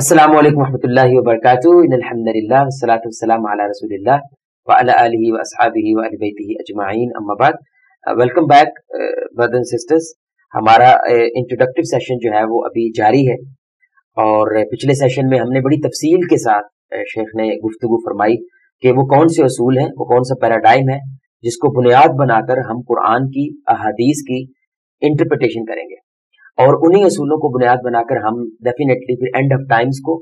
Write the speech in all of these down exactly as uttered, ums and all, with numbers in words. अस्सलामु अलैकुम रहमतुल्लाहि व बरकातुहू इन्नल्हम्दुलिल्लाह वस्सलातु वस्सलामु अला रसूलिल्लाह व अला आलिहि व अस्हाबिहि व अहले बैतिहि अजमाइन अम्मा बाद। Welcome back brothers and sisters. हमारा इंट्रोडक्टिव सेशन जो है वो अभी जारी है और पिछले सेशन में हमने बड़ी तफसील के साथ शेख ने गुफ्तगू फरमाई कि वो कौन से उसूल हैं, वो कौन सा पैराडाइम है जिसको बुनियाद बनाकर हम कुरान की अहादीस की इंटरप्रिटेशन करेंगे, और उन्हीं असूलों को बुनियाद बनाकर हम डेफिनेटली फिर एंड ऑफ टाइम्स को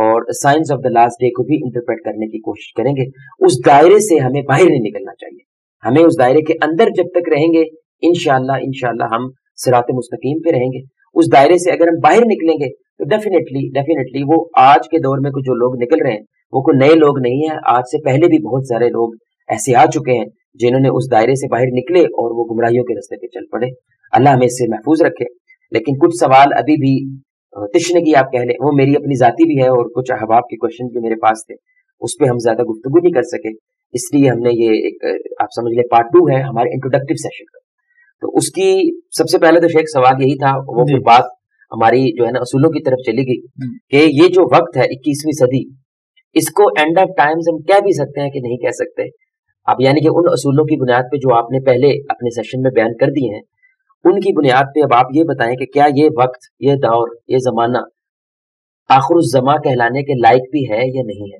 और science of the last day को भी इंटरप्रेट करने की कोशिश करेंगे। उस दायरे से हमें बाहर नहीं निकलना चाहिए, हमें उस दायरे के अंदर जब तक रहेंगे इंशाल्लाह इंशाल्लाह हम सिराते मुस्तकीम पे रहेंगे। उस दायरे से अगर हम बाहर निकलेंगे तो डेफिनेटली डेफिनेटली वो आज के दौर में कुछ जो लोग निकल रहे हैं वो कोई नए लोग नहीं है। आज से पहले भी बहुत सारे लोग ऐसे आ चुके हैं जिन्होंने उस दायरे से बाहर निकले और वो गुमराहियों के रास्ते पे चल पड़े। अल्लाह हमें इससे महफूज रखे। लेकिन कुछ सवाल अभी भी तिश्नगी आप कह लें, वो मेरी अपनी जाती भी है और कुछ अहबाब के क्वेश्चन भी मेरे पास थे, उस पर हम ज्यादा गुफ्तगू नहीं कर सके, इसलिए हमने ये एक आप समझ लें पार्ट टू है हमारे इंट्रोडक्टिव सेशन का। तो उसकी सबसे पहले तो शेख सवाल यही था, वो फिर बात हमारी जो है ना असूलों की तरफ चली गई कि ये जो वक्त है इक्कीसवीं सदी, इसको एंड ऑफ टाइम्स हम कह भी सकते हैं कि नहीं कह सकते। अब यानी कि उन असूलों की बुनियाद पर जो आपने पहले अपने सेशन में बयान कर दिए हैं उनकी बुनियाद पे अब आप ये बताएं कि क्या ये वक्त, ये दौर, ये जमाना आखिरुज़्ज़मा कहलाने के लायक भी है या नहीं है।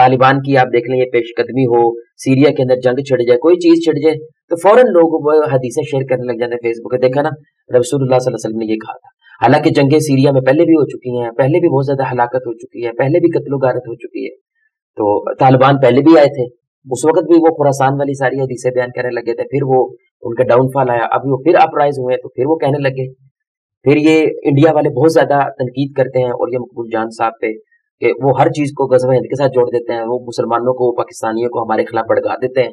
तालिबान की आप देख लें ये पेशकदमी हो, सीरिया के अंदर जंग छिड़ जाए, कोई चीज छिड़ जाए तो फौरन लोग वो हदीसें शेयर करने लग जाते हैं फेसबुक पे, देखा ना रसूलुल्लाह सल्लल्लाहु अलैहि वसल्लम ने ये कहा था। हालांकि जंगें सीरिया में पहले भी हो चुकी हैं, पहले भी बहुत ज्यादा हलाकत हो चुकी है, पहले भी कत्लो गारत हो चुकी है, तो तालिबान पहले भी आए थे, उस वक्त भी वो खुरासान वाली सारी हदीसें बयान करने लगे थे, फिर वो उनका डाउनफॉल आया, अभी वो फिर अपराइज हुए तो फिर वो कहने लगे। फिर ये इंडिया वाले बहुत ज्यादा तनकीद करते हैं और ये मकबूल जान साहब पे कि वो हर चीज को ग़ज़वा हिंद के साथ जोड़ देते हैं, वो मुसलमानों को पाकिस्तानियों को हमारे खिलाफ भड़का देते हैं।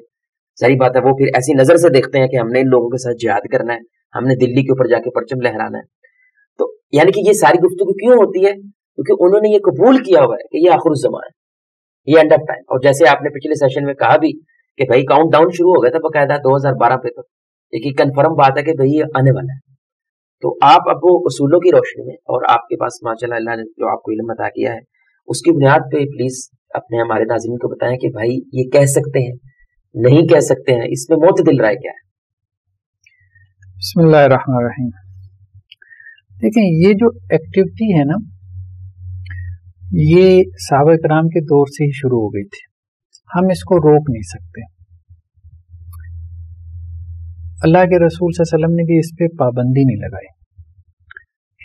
सही बात है, वो फिर ऐसी नजर से देखते हैं कि हमने इन लोगों के साथ जिहाद करना है, हमने दिल्ली के ऊपर जाके परचम लहराना है। तो यानी कि ये सारी गुफ्तगू क्यों होती है, क्योंकि उन्होंने ये कबूल किया हुआ है कि ये आखिरुज़्ज़मा है, ये एंड ऑफ टाइम। और जैसे आपने पिछले सेशन में कहा भी कि भाई काउंट डाउन शुरू हो गया था बाकायदा दो हज़ार बारह पे, तो देखिए कन्फर्म बात है कि भाई ये आने वाला है। तो आप अब वो उसूलों की रोशनी में और आपके पास माशाल्लाह अल्लाह ने जो आपको इल्म अता किया है उसकी बुनियाद पे प्लीज अपने हमारे नाज़रीन को बताएं कि भाई ये कह सकते हैं, नहीं कह सकते हैं, इसमें मोतदिल राय क्या है। बिस्मिल्लाह रहमान रहीम। देखें ये जो एक्टिविटी है ना ये सहाबा कराम के दौर से ही शुरू हो गई थी, हम इसको रोक नहीं सकते। अल्लाह के रसूल सल्लल्लाहु अलैहि वसल्लम ने भी इस पर पाबंदी नहीं लगाई।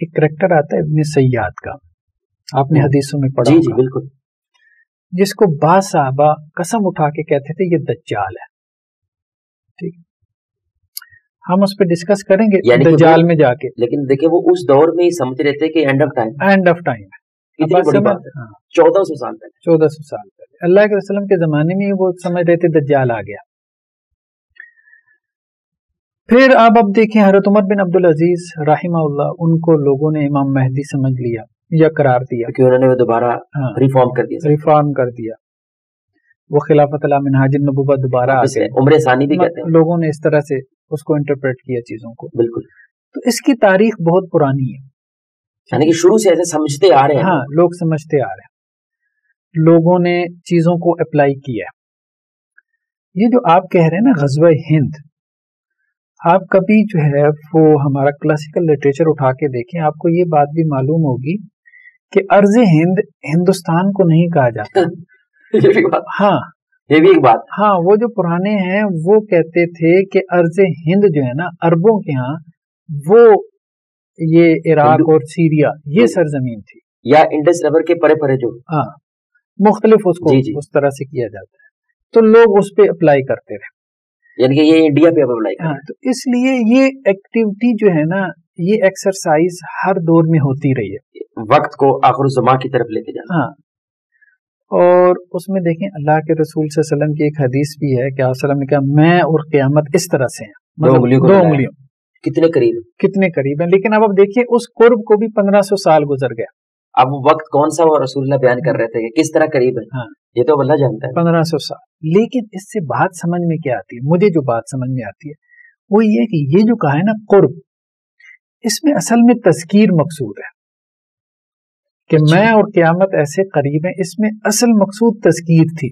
एक करैक्टर आता है इब्ने सय्याद का, आपने हदीसों में पढ़ा, जी जी बिल्कुल, जिसको बाद सहाबा कसम उठा के कहते थे ये दज्जाल है। ठीक, हम उस पर डिस्कस करेंगे दज्जाल में जाके, लेकिन देखिये वो उस दौर में ही समझ रहे थे कि end of time end of time है। चौदह सौ साल पहले चौदह सौ साल पहले अल्लाह के रसूल के जमाने में वो समझ रहे थे दज्जाल आ गया। फिर आप अब देखें हज़रत उमर बिन अब्दुल अजीज रहिमहुल्लाह, उनको लोगों ने इमाम महदी समझ लिया या करार दिया क्योंकि उन्होंने दोबारा हाँ, रिफॉर्म कर दिया रिफॉर्म कर दिया वो खिलाफत अला मिनहाज नबुव्वत दोबारा आ गया। उम्र सानी भी कहते हैं, लोगों ने इस तरह से उसको इंटरप्रेट किया चीजों को। बिल्कुल, तो इसकी तारीख बहुत पुरानी है, यानी कि शुरू से ऐसे समझते आ रहे हैं। हाँ, लोग समझते आ रहे हैं, लोगों ने चीजों को अप्लाई किया। ये जो आप कह रहे हैं ना ग़ज़वा हिंद, आप कभी जो है वो हमारा क्लासिकल लिटरेचर उठा के देखें, आपको ये बात भी मालूम होगी कि अर्ज़ हिंद हिंदुस्तान को नहीं कहा जाता। ये भी बात, हाँ ये भी एक बात, हाँ वो जो पुराने हैं वो कहते थे कि अर्ज़ हिंद जो है ना अरबों के यहाँ, वो ये इराक और सीरिया ये सरजमीन थी या इंडस रिवर के परे परे जो हाँ मुख्तलिफ उसको जी जी। उस तरह से किया जाता है तो लोग उस पे अप्लाई करते रहे, यानी कि ये इंडिया पे अप्लाई करते हाँ, तो इसलिए ये एक्टिविटी जो है ना ये एक्सरसाइज हर दौर में होती रही है, वक्त को आखिरुज़्ज़मा की तरफ लेके जाना हाँ। और उसमें देखें अल्लाह के रसूल सल्लल्लाहु अलैहि वसल्लम की एक हदीस भी है कि आप सल्लल्लाहु अलैहि वसल्लम ने कहा मैं और क़यामत इस तरह से है, मतलब दो उंगलियों कितने करीब कितने करीब है। लेकिन अब आप देखिए उस कुर्ब को भी पंद्रह सौ साल गुजर गया। अब वक्त कौन सा वो रसूलुल्लाह बयान कर रहे थे कि किस तरह करीब है हाँ। ये तो अल्लाह जानता है पंद्रह सौ साल। लेकिन इससे बात समझ में क्या आती है, मुझे जो बात समझ में आती है वो ये कि ये जो कहा है ना कुर्ब, इसमें असल में तज़कीर मकसूद है। कि मैं और क़यामत ऐसे करीब है, इसमें असल मकसूद तज़कीर थी,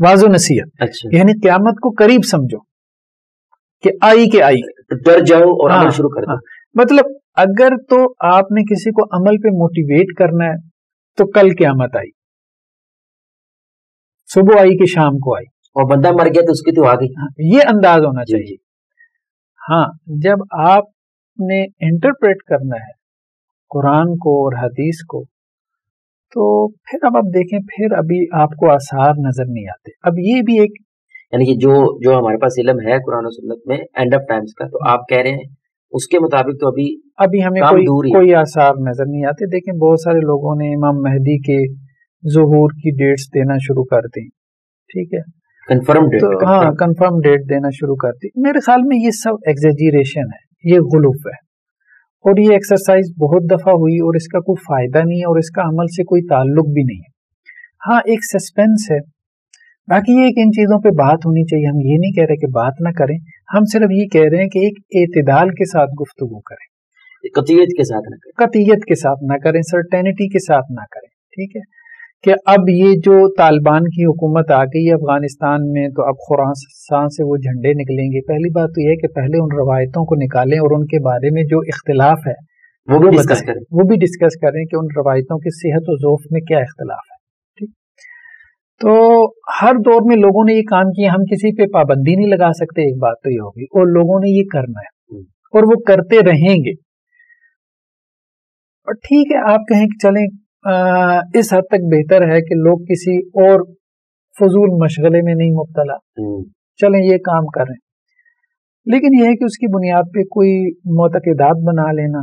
वाज़ो नसीहत, यानी क़यामत को करीब समझो कि आई के आई, डर जाओ और हाँ, अमल शुरू कर दो। हाँ, मतलब अगर तो आपने किसी को अमल पे मोटिवेट करना है तो कल क़यामत आई, सुबह आई कि शाम को आई, और बंदा मर गया तो उसकी तो आ गई। हाँ, ये अंदाज होना चाहिए। हाँ, जब आपने इंटरप्रेट करना है कुरान को और हदीस को, तो फिर अब आप देखें, फिर अभी आपको आसार नजर नहीं आते। अब ये भी एक, यानी कि जो जो हमारे पास इलम है कुरान और सुन्नत में एंड ऑफ टाइम्स का, तो आप कह रहे हैं उसके मुताबिक तो अभी अभी हमें कोई कोई आसार नजर नहीं आते। देखें, बहुत सारे लोगों ने इमाम महदी के ज़ुहूर की डेट्स देना शुरू कर दी, ठीक है, कंफर्म डेट, तो हाँ कंफर्म डेट देना शुरू कर दी। मेरे ख्याल में ये सब एग्जेजरेशन है, ये गुलूफ है, और ये एक्सरसाइज बहुत दफ़ा हुई और इसका कोई फ़ायदा नहीं है और इसका अमल से कोई ताल्लुक भी नहीं है। हाँ, एक सस्पेंस है, बाकी ये कि इन चीज़ों पे बात होनी चाहिए। हम ये नहीं कह रहे कि बात ना करें, हम सिर्फ ये कह रहे हैं कि एक एतदाल के साथ गुफ्तगू करें, कतियत के साथ ना करें, कतियत के साथ ना करें, सर्टेनिटी के साथ ना करें, ठीक है। कि अब ये जो तालिबान की हुकूमत आ गई अफ़गानिस्तान में, तो अब खुरासान से वो झंडे निकलेंगे। पहली बात तो यह है कि पहले उन रवायतों को निकालें और उनके बारे में जो इख्तिलाफ है वो भी डिस्कस करें, वो भी डिस्कस करें कि उन रवायतों की सेहत और ज़ोफ़ में क्या इख्तिलाफ है, ठीक। तो हर दौर में लोगों ने ये काम किया, हम किसी पे पाबंदी नहीं लगा सकते, एक बात तो ये होगी, और लोगों ने ये करना है और वो करते रहेंगे। और ठीक है, आप कहें कि चलें, आ, इस हद तक बेहतर है कि लोग किसी और फजूल मशगले में नहीं मुब्तला, चलें ये काम करें, लेकिन यह है कि उसकी बुनियाद पे कोई मोतक़दात बना लेना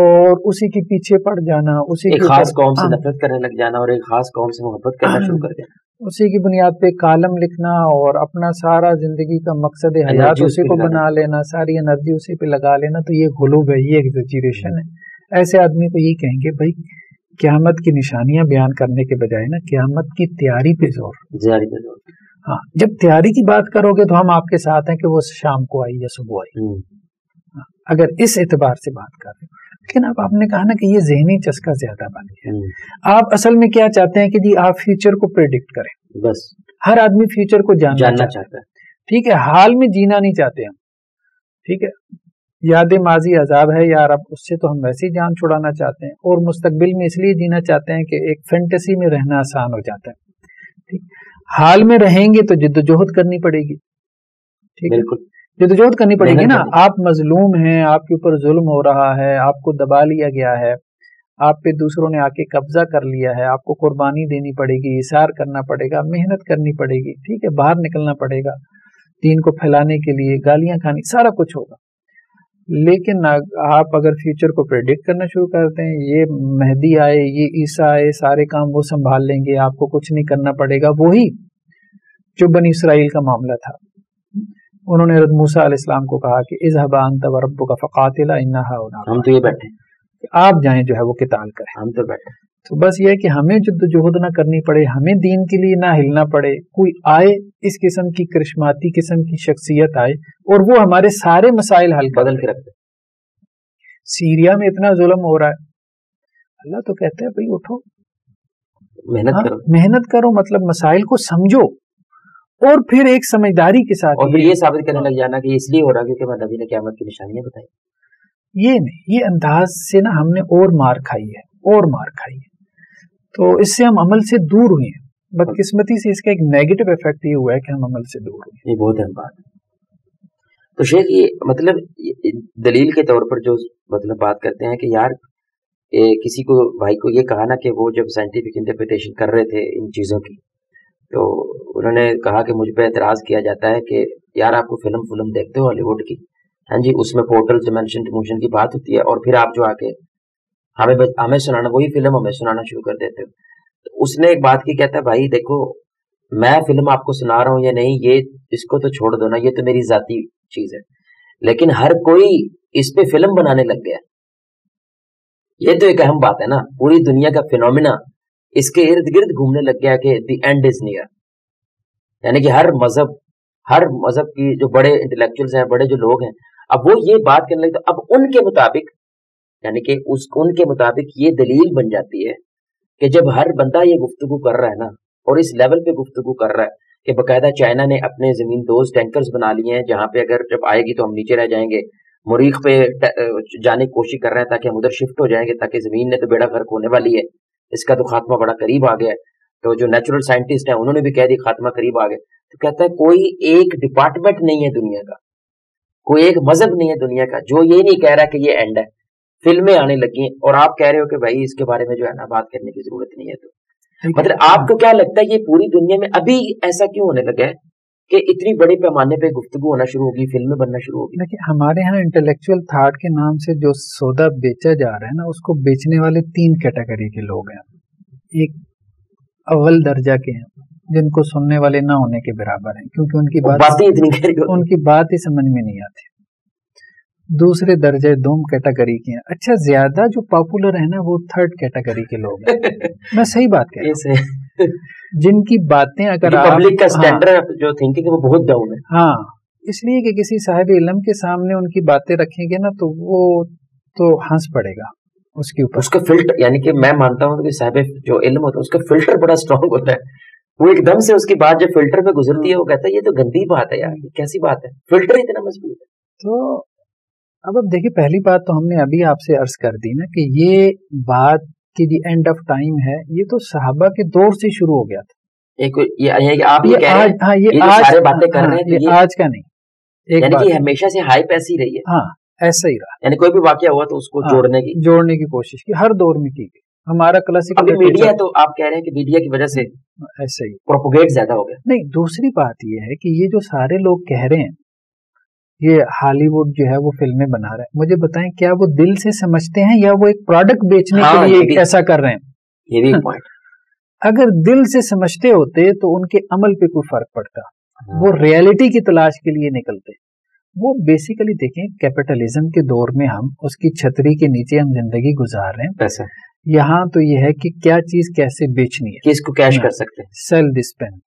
और उसी के पीछे पड़ जाना, उसी एक खास कौम से नफरत करने लग जाना और एक खास कौम से मोहब्बत करना शुरू कर देना, उसी की बुनियाद पे कालम लिखना और अपना सारा जिंदगी का मकसद हयात उसी को बना लेना, सारी एनर्जी उसी पे लगा लेना, तो ये गुलूब है, ये एग्जैजरेशन है। ऐसे आदमी को ये कहेंगे भाई क़यामत की निशानियां बयान करने के बजाय ना क़यामत की तैयारी पे जोर, तैयारी पे जोर। हाँ, जब तैयारी की बात करोगे तो हम आपके साथ हैं कि वो शाम को आई या सुबह आई, अगर इस एतबार से बात कर रहे हो। लेकिन अब आपने कहा ना कि ये जहनी चस्का ज्यादा बन गया। आप असल में क्या चाहते हैं कि जी आप फ्यूचर को प्रेडिक्ट करें, बस हर आदमी फ्यूचर को जानना, जानना चाहता है, ठीक है, हाल में जीना नहीं चाहते हम, ठीक है, याद माजी अजाब है यार, अब उससे तो हम वैसे ही जान छुड़ाना चाहते हैं, और मुस्तकबिल में इसलिए जीना चाहते हैं कि एक फैंटेसी में रहना आसान हो जाता है, ठीक। हाल में रहेंगे तो जिद्दोजहद करनी पड़ेगी, ठीक, बिल्कुल जिद्दोजहद करनी पड़ेगी ना, आप मजलूम हैं, आपके ऊपर जुल्म हो रहा है, आपको दबा लिया गया है, आप पे दूसरों ने आके कब्जा कर लिया है, आपको कुर्बानी देनी पड़ेगी, इसार करना पड़ेगा, मेहनत करनी पड़ेगी, ठीक है, बाहर निकलना पड़ेगा दीन को फैलाने के लिए, गालियाँ खानी, सारा कुछ होगा। लेकिन आप अगर फ्यूचर को प्रेडिक्ट करना शुरू करते हैं, ये मेहदी आए, ये ईसा आए, सारे काम वो संभाल लेंगे, आपको कुछ नहीं करना पड़ेगा, वही जो बनी इसराइल का मामला था, उन्होंने हज़रत मूसा अलैहिस्सलाम को कहा कि इज़हबा अन्ता व रब्बुका फ़क़ातिला इन्ना हाहुना, हम तो ये बैठे, आप जाएं जो है वो किताल करें, हम तो बैठे। तो बस ये है कि हमें जद्दोजहद ना करनी पड़े, हमें दीन के लिए ना हिलना पड़े, कोई आए इस किस्म की करिश्माती किस्म की शख्सियत आए और वो हमारे सारे मसाइल हल बदल के रख दे। सीरिया में इतना जुल्म हो रहा है, अल्लाह तो कहते हैं भाई उठो, मेहनत हाँ, करो, मेहनत करो, मतलब मसाइल को समझो और फिर एक समझदारी के साथ, और फिर ये साबित करने लग जाना कि इसलिए हो रहा है क्योंकि नबी ने क़यामत की निशानियां बताई। ये नहीं, ये अंदाज से ना हमने और मार खाई है, और मार खाई है, तो इससे हम अमल से दूर हुए हैं। बदकिस्मती से इसका एक नेगेटिव इफेक्ट ये हुआ है कि हम अमल से दूर हुए हैं। ये बहुत अहम बात है। तो शेख ये मतलब ये दलील के तौर पर जो मतलब बात करते हैं कि यार ए, किसी को भाई को ये कहा ना कि वो जब साइंटिफिक इंटरप्रिटेशन कर रहे थे इन चीज़ों की, तो उन्होंने कहा कि मुझ पर एतराज़ किया जाता है कि यार आपको फिल्म फिल्म देखते हो हॉलीवुड की, हाँ जी, उसमें पोर्टल डिमेंशन डिमोशन की बात होती है और फिर आप जो आके हमें हमें सुनाना वही फिल्म हमें सुनाना शुरू कर देते हो। तो उसने एक बात की, कहता है भाई देखो मैं फिल्म आपको सुना रहा हूँ या नहीं, ये इसको तो छोड़ दो ना, ये तो मेरी जाती चीज है, लेकिन हर कोई इस पे फिल्म बनाने लग गया, ये तो एक अहम बात है ना, पूरी दुनिया का फिनोमिना इसके इर्द गिर्द घूमने लग गया कि द एंड इज नियर, यानी कि हर मजहब हर मजहब की जो बड़े इंटेलेक्चुअल्स हैं, बड़े जो लोग हैं, अब वो ये बात करने लगे, तो अब उनके मुताबिक यानी कि उस उनके मुताबिक ये दलील बन जाती है कि जब हर बंदा ये गुफ्तगू कर रहा है ना और इस लेवल पे गुफ्तगू कर रहा है कि बाकायदा चाइना ने अपने जमीन दोस्त टैंकर्स बना लिए हैं जहाँ पे अगर जब आएगी तो हम नीचे रह जाएंगे, मुरीख पे जाने की कोशिश कर रहे हैं ताकि हम उधर शिफ्ट हो जाएंगे ताकि ज़मीन ने तो बेड़ा गर्क होने वाली है, इसका तो खात्मा बड़ा करीब आ गया है। तो जो नेचुरल साइंटिस्ट हैं उन्होंने भी कह दिया खात्मा करीब आ गया। तो कहता है कोई एक डिपार्टमेंट नहीं है दुनिया का, कोई एक मजहब नहीं है दुनिया का जो ये नहीं कह रहा कि ये एंड है। फिल्में आने लगी हैं और आप कह रहे हो कि भाई इसके बारे में जो है ना बात करने की जरूरत नहीं है। तो मतलब आपको क्या लगता है ये पूरी दुनिया में अभी ऐसा क्यों होने लगा है कि इतनी बड़े पैमाने पे गुफ्तगू होना शुरू होगी, फिल्में बनना शुरू होगी? देखिए हमारे यहाँ इंटेलेक्चुअल थाट के नाम से जो सौदा बेचा जा रहा है ना उसको बेचने वाले तीन कैटेगरी के लोग हैं। एक अव्वल दर्जा के हैं जिनको सुनने वाले ना होने के बराबर हैं क्योंकि उनकी बात इतनी उनकी बात ही समझ में नहीं आती। दूसरे दर्जे दोम कैटेगरी के हैं। अच्छा ज्यादा जो पॉपुलर है ना वो थर्ड कैटेगरी के लोग हैं। मैं सही बात कह रहा हूँ जिनकी बातें अगर पब्लिक का स्टैंडर्ड जो थिंकिंग है वो बहुत डाउन है। हाँ, इसलिए कि किसी साहिब इल्म के सामने उनकी बातें रखेंगे ना तो वो तो हंस पड़ेगा उसके ऊपर। उसका फिल्टर यानी कि मैं मानता हूँ कि साहिब जो इल्म होता है उसका फिल्टर बड़ा स्ट्रांग होता है। वो एकदम से उसकी बात जब फिल्टर पे गुजरती है वो कहता है ये तो गंदी बात है यार, कैसी बात है, फिल्टर इतना मजबूत है। तो अब अब देखिए पहली बात तो हमने अभी आपसे अर्ज कर दी ना कि ये बात कि दी एंड ऑफ टाइम है, ये तो सहाबा के दौर से शुरू हो गया था। एक ये, ये आप ये, ये कह रहे हैं, हाँ, ये, ये आज सारे बातें कर रहे हैं, ये आज का नहीं, यानी कि हमेशा से हाइप ऐसी रही है। हाँ, ऐसा ही रहा, यानी कोई भी वाकया हुआ तो उसको हाँ, जोड़ने की जोड़ने की कोशिश की, हर दौर में की गई। हमारा क्लासिकल मीडिया तो आप कह रहे हैं कि मीडिया की वजह से ऐसा ही प्रोपोगेट ज्यादा हो गया। नहीं, दूसरी बात ये है कि ये जो सारे लोग कह रहे हैं ये हॉलीवुड जो है वो फिल्में बना रहा है, मुझे बताएं क्या वो दिल से समझते हैं या वो एक प्रोडक्ट बेचने हाँ, के लिए ऐसा कर रहे हैं? ये भी एक पॉइंट। अगर दिल से समझते होते तो उनके अमल पे कोई फर्क पड़ता। हाँ। वो रियलिटी की तलाश के लिए निकलते। वो बेसिकली देखें कैपिटलिज्म के दौर में हम उसकी छतरी के नीचे हम जिंदगी गुजार रहे हैं। पैसा यहाँ तो ये है कि क्या चीज कैसे बेचनी है, किसको कैश कर सकते हैं। सेल दिस पेन,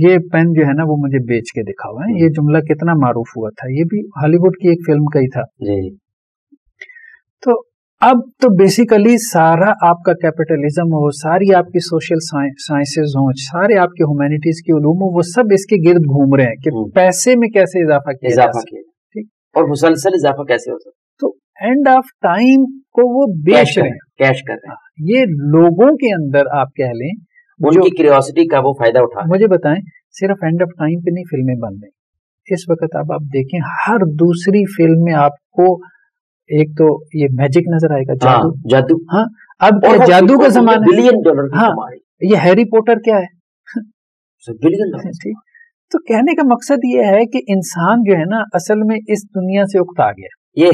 ये पेन जो है ना वो मुझे बेच के दिखा हुआ है। ये जुमला कितना मारूफ हुआ था, ये भी हॉलीवुड की एक फिल्म का ही था। तो अब तो बेसिकली सारा आपका कैपिटलिज्म हो, सारी आपकी सोशल साइंसेज हो, सारे आपके ह्यूमैनिटीज के उलूम हो, वो सब इसके गिर्द घूम रहे हैं कि पैसे में कैसे इजाफा किया इजाफा किया ठीक, और मुसलसल इजाफा कैसे हो सकता। तो एंड ऑफ टाइम को वो बेच रहे हैं, कैश कर रहे हैं। ये लोगों के अंदर आप कह लें उनकी क्यूरियोसिटी का वो फायदा उठा। मुझे बताएं सिर्फ एंड ऑफ टाइम पे नहीं फिल्में बन रही इस वक्त। अब आप देखें हर दूसरी फिल्म में आपको एक तो ये मैजिक नजर आएगा, जादू जादू हाँ, अब क्या जादू का जमाना, बिलियन डॉलर की कमाई। ये हैरी पॉटर क्या है, बिलियन डॉलर ठीक। तो कहने का मकसद ये है कि इंसान जो है ना असल में इस दुनिया से उकता गया, ये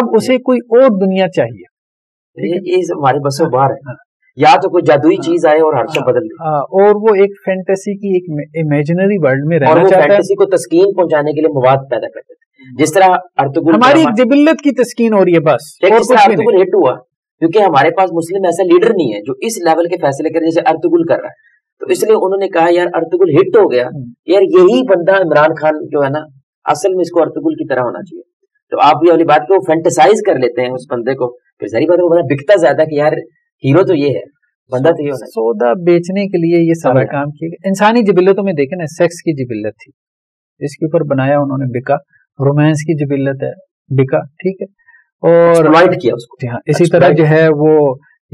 अब उसे कोई और दुनिया चाहिए। ये हमारे बसों बाहर है, या तो कोई जादुई चीज आए और हर चीज बदल जाए और वो एक फैंटेसी की एक इमेजिनरी वर्ल्ड में रहना चाहता है, और वो फैंटेसी को तस्कीन पहुंचाने के लिए मवाद पैदा करते थे। जिस तरह अर्तुगरुल हमारी एक जिबिल्लत की तस्कीन हो रही है बस, और कुछ अर्तुगरुल हिट हुआ क्योंकि हमारे पास मुस्लिम ऐसा लीडर नहीं है जो इस लेवल के फैसले करे जैसे अर्तुगरुल कर रहा है। तो इसलिए उन्होंने कहा यार अर्तुगरुल हिट हो गया, यार यही बंदा इमरान खान जो है ना असल में इसको अर्तुगरुल की तरह होना चाहिए। तो आप ये वाली बात को फैंटेसाइज कर लेते हैं उस बंदे को, फिर सारी बात वो बंदा बिकता ज्यादा कि यार हीरो तो ये है, बंदा तो ये होना। सौदा बेचने के लिए ये सारा काम किया गया। इंसानी जिबिल्लतों में देखे ना, सेक्स की जिबिल्लत थी, इसके ऊपर बनाया उन्होंने, बिका। रोमांस की जिबिल्लत है, बिका ठीक है, और एक्सप्लॉइट किया उसको। हाँ, इसी तरह जो है वो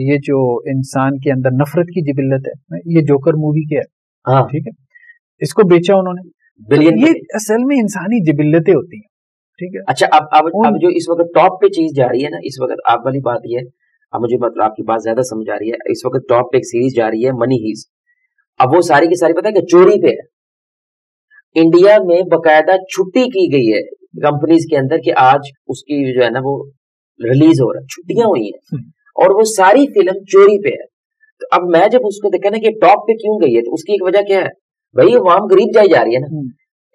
ये जो इंसान के अंदर नफरत की जिबिल्लत है, ये जोकर मूवी के है ठीक है, इसको बेचा उन्होंने। ये असल में इंसानी जिबिल्लतें होती हैं ठीक है। अच्छा अब अब जो इस वक्त टॉप पे चीज जा रही है ना, इस वक्त आप वाली बात ये अब मुझे मतलब आपकी बात ज्यादा समझ आ रही है। इस वक्त टॉप पे एक सीरीज जा रही है मनी हीज। अब वो सारी की सारी पता है कि चोरी पे है। इंडिया में बकायदा छुट्टी की गई है कंपनीज के अंदर कि आज उसकी जो है ना वो रिलीज हो रहा है, छुट्टियां हुई हैं और वो सारी फिल्म चोरी पे है। तो अब मैं जब उसको देखा ना कि टॉप पे क्यों गई है, तो उसकी एक वजह क्या है भाई, आवाम गरीब जाए जा रही है ना,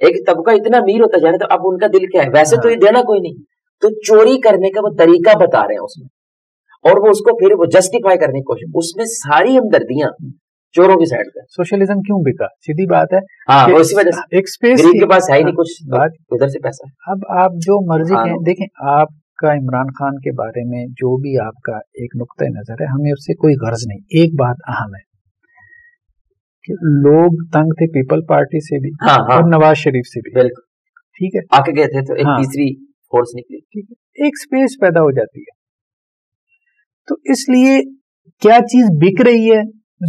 एक तबका इतना अमीर होता जा रहा है, तो अब उनका दिल क्या है, वैसे तो ये देना कोई नहीं, तो चोरी करने का वो तरीका बता रहे हैं उसमें, और वो उसको फिर वो जस्टिफाई करने की कोशिश, उसमें सारी हमदर्दियां चोरों की साइड पे। सोशलिज्म क्यों बिका, सीधी बात है। हाँ, उसी वजह से एक स्पेस के पास है ही नहीं कुछ, उधर से पैसा। अब आप जो मर्जी कहें, देखें आप का इमरान खान के बारे में जो भी आपका एक नुक्ते नज़र है, हमें उससे कोई गर्ज नहीं। एक बात अहम है कि लोग तंग थे पीपल पार्टी से भी, हाँ, और हाँ, नवाज शरीफ से भी, बिल्कुल ठीक है, आके गए थे तो एक हाँ, तीसरी फोर्स निकली, ठीक है, एक स्पेस पैदा हो जाती है। तो इसलिए क्या चीज बिक रही है,